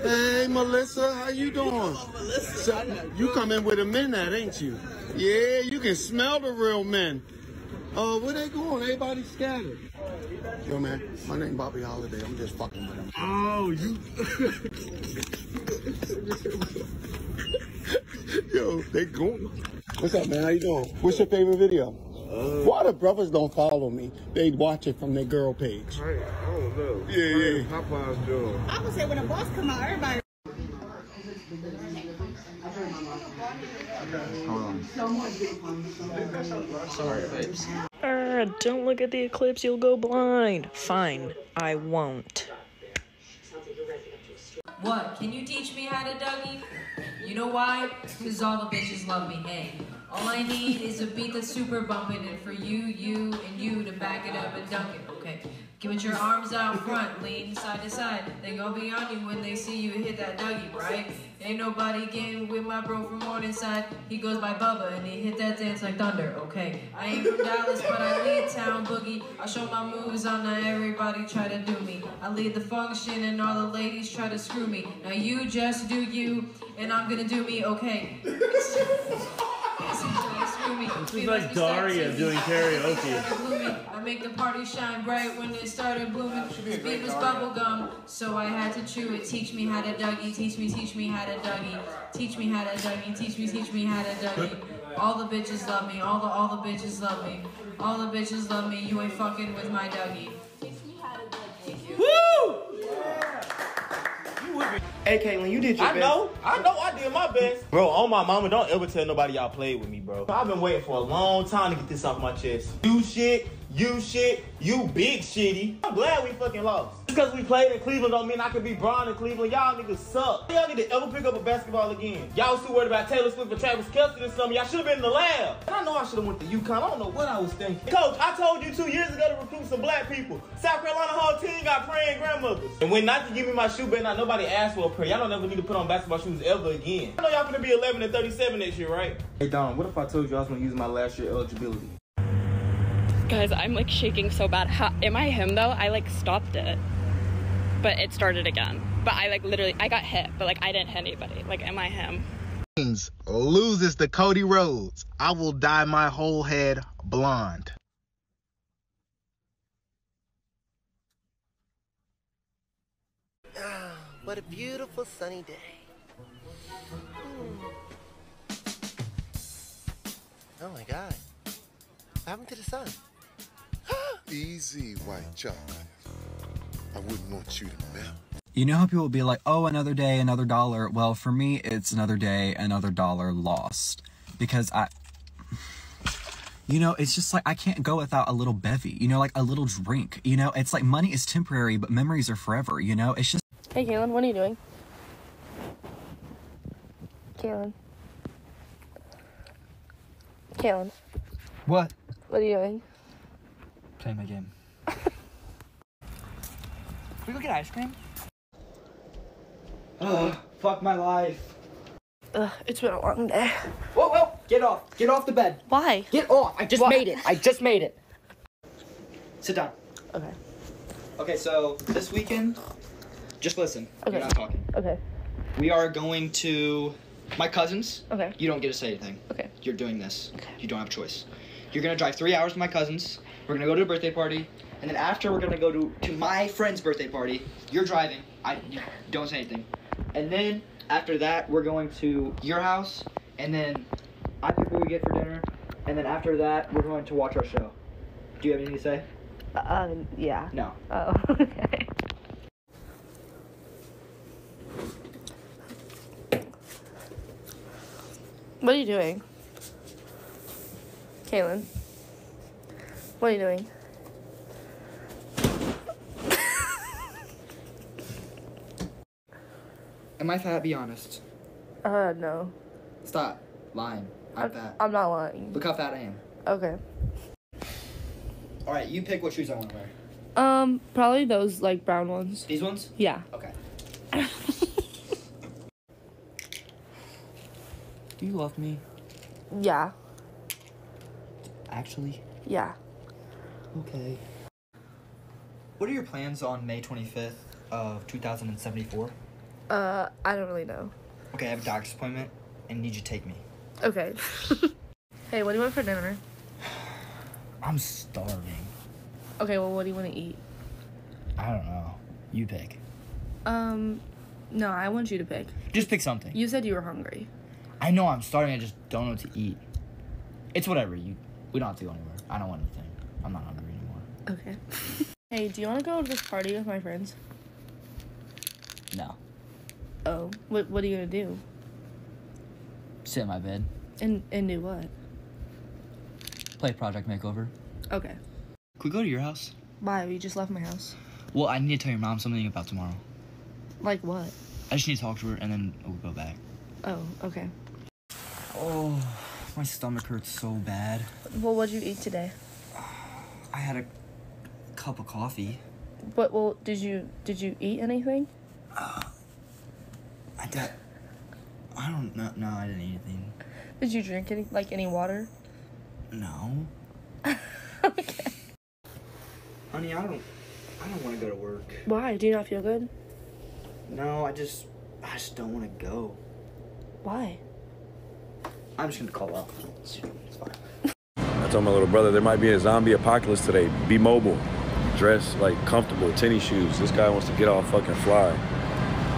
Hey, Melissa, how you doing? Oh, Melissa, so, you come in with a minute, ain't you? Yeah, you can smell the real men. Where they going? Everybody scattered. Yo, man, my name Bobby Holiday. I'm just fucking with him. Oh, you... Yo, they going. What's up, man? How you doing? What's your favorite video? Why the brothers don't follow me? They watch it from their girl page. I don't know. Yeah. Popeye's job. I would say when the boss come out, everybody. Hold on. Sorry, babes. Don't look at the eclipse. You'll go blind. Fine, I won't. What? Can you teach me how to Dougie? You know why? Because all the bitches love me. Hey. All I need is a beat that's super bumping, and for you to back it up and dunk it, okay? Give it your arms out front, lean side to side. They gon' be on you when they see you hit that Dougie, right? Ain't nobody getting with my bro from Morningside. He goes by Bubba, and he hit that dance like thunder, okay? I ain't from Dallas, but I lead town boogie. I show my moves on now everybody try to do me. I lead the function, and all the ladies try to screw me. Now you just do you, and I'm gonna do me, okay? This is like Daria doing karaoke. I make the party shine bright when it started blooming. It was bubble gum, so I had to chew it. Teach me how to Dougie, teach me how to Dougie. Teach me how to Dougie, teach me how to Dougie. All the bitches love me, all the bitches love me. All the bitches love me, you ain't fucking with my Dougie. Teach me how to Dougie. Woo! Yeah. Hey Caitlin, you did your best. I did my best. Bro, on my mama, don't ever tell nobody y'all played with me, bro. I've been waiting for a long time to get this off my chest. You big shitty. I'm glad we fucking lost. Just because we played in Cleveland don't mean I could be Braun in Cleveland. Y'all niggas suck. Y'all need to ever pick up a basketball again. Y'all was too worried about Taylor Swift or Travis Kelce or something. Y'all should have been in the lab. And I know I should have went to UConn. I don't know what I was thinking. Coach, I told you 2 years ago to recruit some black people. South Carolina whole team got praying grandmothers. And when not to give me my shoe, but not nobody asked for a prayer. Y'all don't ever need to put on basketball shoes ever again. I know y'all gonna be 11-37 next year, right? Hey Don, what if I told you I was gonna use my last year eligibility? Guys, I'm like shaking so bad. How, am I him though? I like stopped it, but it started again. But I like literally, I got hit, but like I didn't hit anybody. Like, am I him? Loses to Cody Rhodes. I will dye my whole head blonde. Oh, what a beautiful sunny day. Oh my God. What happened to the sun? Easy, white chocolate. I wouldn't want you to melt. You know how people will be like, oh, another day, another dollar. Well, for me, it's another day, another dollar lost. Because you know, it's just like, I can't go without a little bevy, you know, like a little drink. You know, it's like money is temporary, but memories are forever, you know, it's just. Hey, Caitlin, what are you doing? Caitlin. Caitlin. What? What are you doing? Playing my game. Can we go get ice cream? Ugh, fuck my life. Ugh, it's been a long day. Whoa, whoa, get off. Get off the bed. Why? Get off. I just made it. Sit down. Okay. Okay, so this weekend, just listen. Okay. You're not talking. Okay. We are going to my cousin's. Okay. You don't get to say anything. Okay. You're doing this. Okay. You don't have a choice. You're going to drive 3 hours to my cousin's. We're going to go to a birthday party. And then after, we're going to go to my friend's birthday party. You're driving. You don't say anything. And then after that, we're going to your house. And then I pick what we get for dinner. And then after that, we're going to watch our show. Do you have anything to say? Yeah. No. Oh, okay. What are you doing? Caitlin, what are you doing? Am I fat? Be honest. No. Stop lying. I'm fat. I'm not lying. Look how fat I am. Okay. All right, you pick what shoes I want to wear. Probably those like brown ones. These ones? Yeah. Okay. Do you love me? Yeah. Actually? Yeah. Okay. What are your plans on May 25th of 2074? I don't really know. Okay, I have a doctor's appointment and need you to take me. Okay. Hey, what do you want for dinner? I'm starving. Okay, well, what do you want to eat? I don't know. You pick. No, I want you to pick. Just pick something. You said you were hungry. I know I'm starving, I just don't know what to eat. It's whatever. We don't have to go anywhere. I don't want anything. I'm not hungry anymore. Okay. Hey, do you want to go to this party with my friends? No. Oh, what are you going to do? Sit in my bed. And do what? Play Project Makeover. Okay. Could we go to your house? Why? We just left my house. Well, I need to tell your mom something about tomorrow. Like what? I just need to talk to her and then we'll go back. Oh, okay. Oh, my stomach hurts so bad. Well, what'd you eat today? I had a cup of coffee. But well, did you eat anything? I don't know. No, I didn't eat anything. Did you drink any water? No. Okay. Honey, I don't want to go to work. Why? Do you not feel good? No, I just don't want to go. Why? I'm just gonna call off. It's fine. I told my little brother there might be a zombie apocalypse today. Be mobile, dress like comfortable, tennis shoes. This guy wants to get all fucking fly.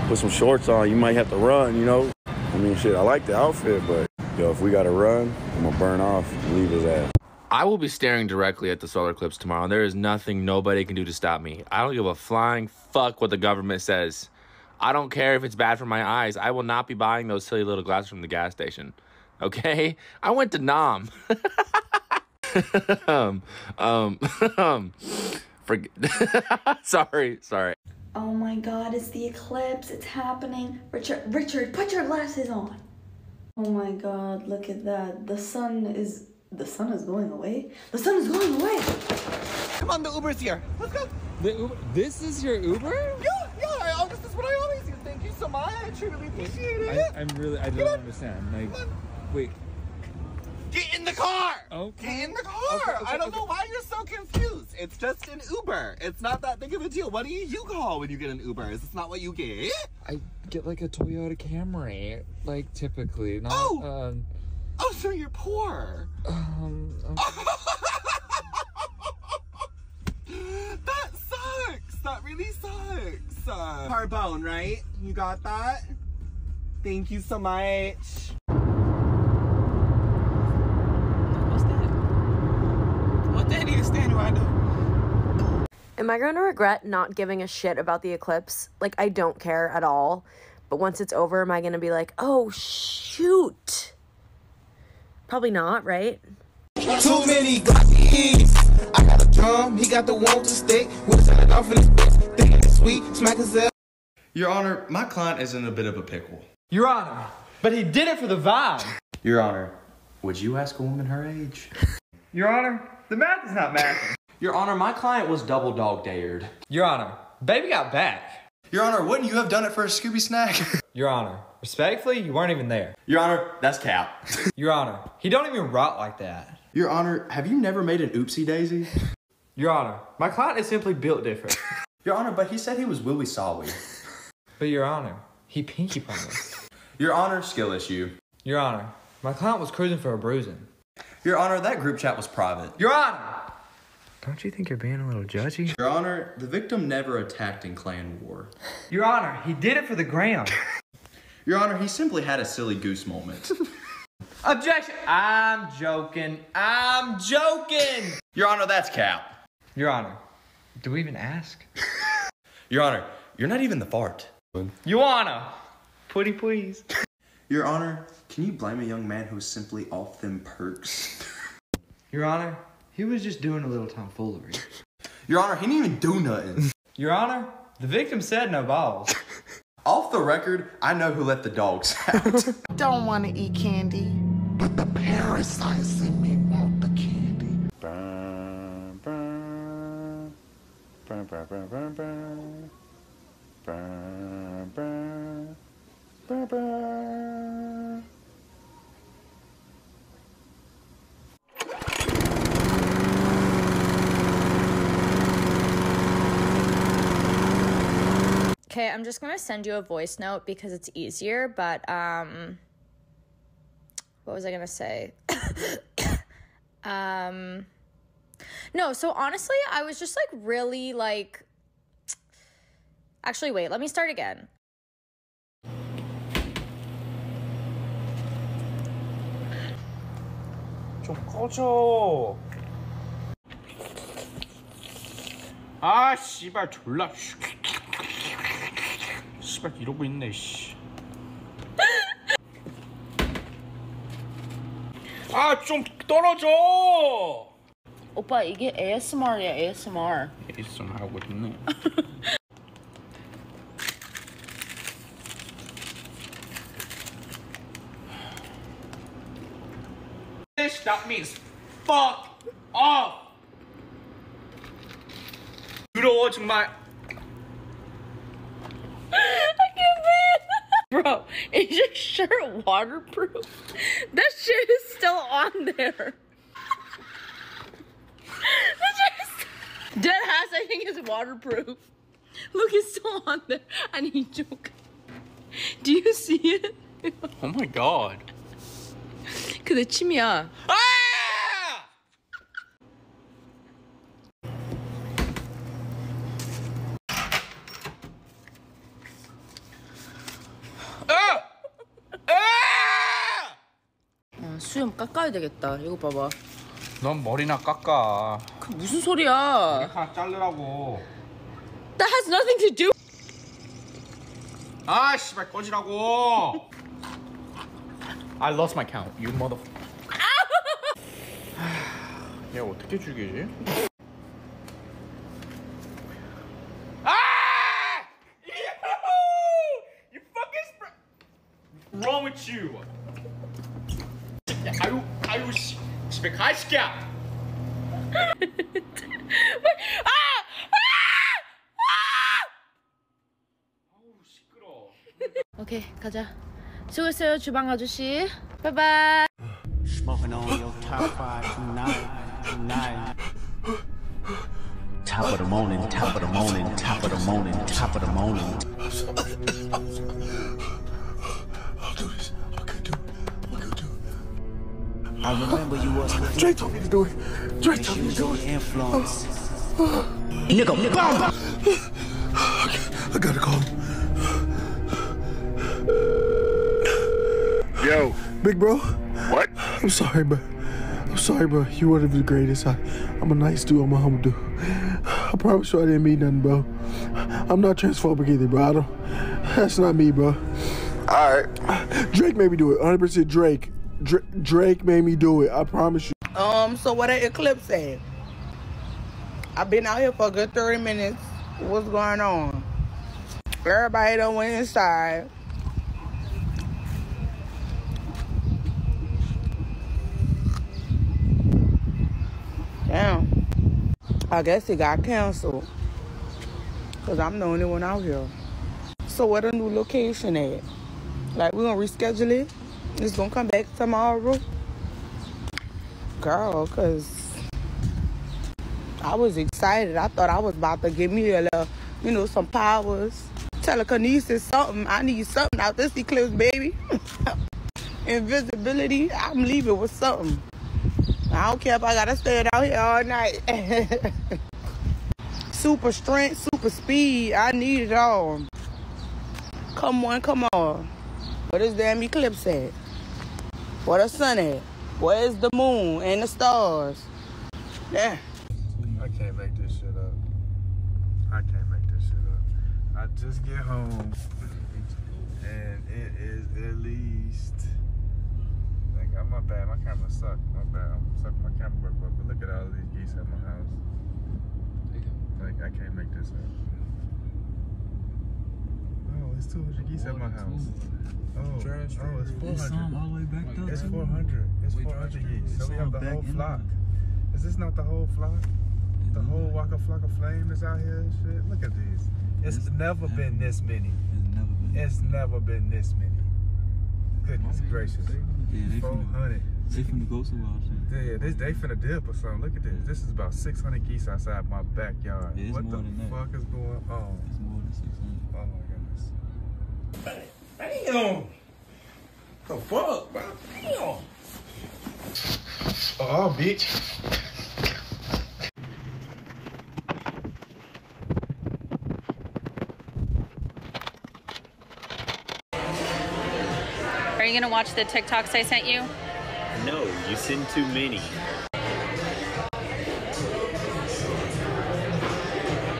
Put some shorts on. You might have to run, you know. I mean, shit. I like the outfit, but yo, if we gotta run, I'm gonna burn off and leave his ass. I will be staring directly at the solar eclipse tomorrow. There is nothing nobody can do to stop me. I don't give a flying fuck what the government says. I don't care if it's bad for my eyes. I will not be buying those silly little glasses from the gas station. Okay? I went to Nam. Sorry. Oh my God, it's the eclipse. It's happening. Richard, put your glasses on. Oh my God, look at that. The sun is going away. The sun is going away. Come on, the Uber's here. Let's go. The Uber, this is your Uber? Yeah, this is what I always do. Thank you so much. I truly appreciate it. I don't understand. Like, wait. Get in the car! Okay. Get in the car! Okay. I don't know why you're so confused. It's just an Uber. It's not that big of a deal. What do you call when you get an Uber? Is this not what you get? I get like a Toyota Camry, like typically. Not, oh, so you're poor. Okay. That sucks. That really sucks. Carbone, right? You got that? Thank you so much. What's that? What that even stand right now? Am I going to regret not giving a shit about the eclipse? Like, I don't care at all. But once it's over, am I going to be like, oh, shoot? Probably not, right? Too many Glockies. I got a drum, he got the one to stick. We'll set it off in his bitch, thinking it's sweet, smack his ass. Your Honor, my client is in a bit of a pickle. Your Honor, but he did it for the vibe. Your Honor, would you ask a woman her age? Your Honor, the math is not mathing. Your Honor, my client was double dog dared. Your Honor, baby got back. Your Honor, wouldn't you have done it for a Scooby snack? Your Honor, respectfully, you weren't even there. Your Honor, that's cap. Your Honor, he don't even rot like that. Your Honor, have you never made an oopsie daisy? Your Honor, my client is simply built different. Your Honor, but he said he was willy solly. But Your Honor, he pinky promised. Your Honor, skill issue. Your Honor, my client was cruising for a bruising. Your Honor, that group chat was private. Your Honor! Don't you think you're being a little judgy? Your Honor, the victim never attacked in Klan war. Your Honor, he did it for the gram. Your Honor, he simply had a silly goose moment. Objection! I'm joking! Your Honor, that's cap. Your Honor, do we even ask? Your Honor, you're not even the fart. Your Honor, putty please. Your Honor, can you blame a young man who's simply off them perks? Your Honor, he was just doing a little tomfoolery. Your Honor, he didn't even do nothing. Your Honor, the victim said no balls. Off the record, I know who let the dogs out. Don't want to eat candy, but the parasites in me want the candy. Okay, I'm just going to send you a voice note because it's easier, but, what was I going to say? No, so honestly, I was just, like, really, like, actually, wait, let me start again. Ah, 씨발 졸라 이러고 있네, 씨. 아, 좀 떨어져. 오빠 이게 ASMR이야, ASMR. ASMR 하고 있네. That means fuck off. 부러워 정말. Bro, is your shirt waterproof? That shit is still on there. Deadass, I think, is waterproof. Look, it's still on there. I need to. Do you see it? Oh my God. 근데 침이야. 아! 수염 깎아야 되겠다. 이거 봐봐. 넌 머리나 깎아. 그 무슨 소리야? 머리카락 자르라고. That has nothing to do. 아 씨발 꺼지라고. I lost my count. You motherfucker. 얘 어떻게 죽이지? 아! You fucking spread. What's wrong with you? 아유 집에 가 시키야. 아우 시끄러. 오케이 가자. 수고했어요 주방 아저씨. 바이바이. Smoking on your top 5 tonight. Top of the morning, top of the morning, top of the morning, top of the morning. I remember you was Drake told me to do it. Drake told me to do it. Influence. Nigga, bomb. I gotta call him. Yo, big bro. What? I'm sorry, bro. I'm sorry, bro. You one of the greatest. I'm a nice dude. I'm a humble dude. I promise you, I didn't mean nothing, bro. I'm not transphobic either, bro. I don't. That's not me, bro. All right. Drake made me do it. 100% Drake. Drake made me do it. I promise you. So what that clip saying? I've been out here for a good 30 minutes. What's going on? Everybody done went inside. Damn. I guess it got canceled. Cause I'm the only one out here. So what a new location at? Like we gonna reschedule it? It's gonna come back tomorrow, girl, cause I was excited. I thought I was about to give me a little, you know, some powers, telekinesis, something. I need something out this eclipse, baby. Invisibility. I'm leaving with something. I don't care if I gotta stay out here all night. Super strength, super speed. I need it all. Come on, come on. Where this damn eclipse at? Where the sun at? Where is the moon and the stars? Yeah. I can't make this shit up. I can't make this shit up. I just get home and it is at least. Like, my bad, my camera sucked. My bad, I'm sucking my camera work, but look at all these geese at my house. Like, I can't make this up. Oh, it's 200 geese at my house. Oh, it's 400. It's 400. It's 400 geese. So we have the whole flock. Is this not the whole flock? The whole Waka Flock of Flame is out here and shit? Look at these. It's never been this many. It's never been this many. Goodness gracious. 400. They finna go so wild. Yeah, they finna dip or something. Look at this. This is about 600 geese outside my backyard. What the fuck is going on? It's more than 600. Oh my god. Damn! The fuck, bro? Damn! Oh, bitch. Are you gonna watch the TikToks I sent you? No, you send too many.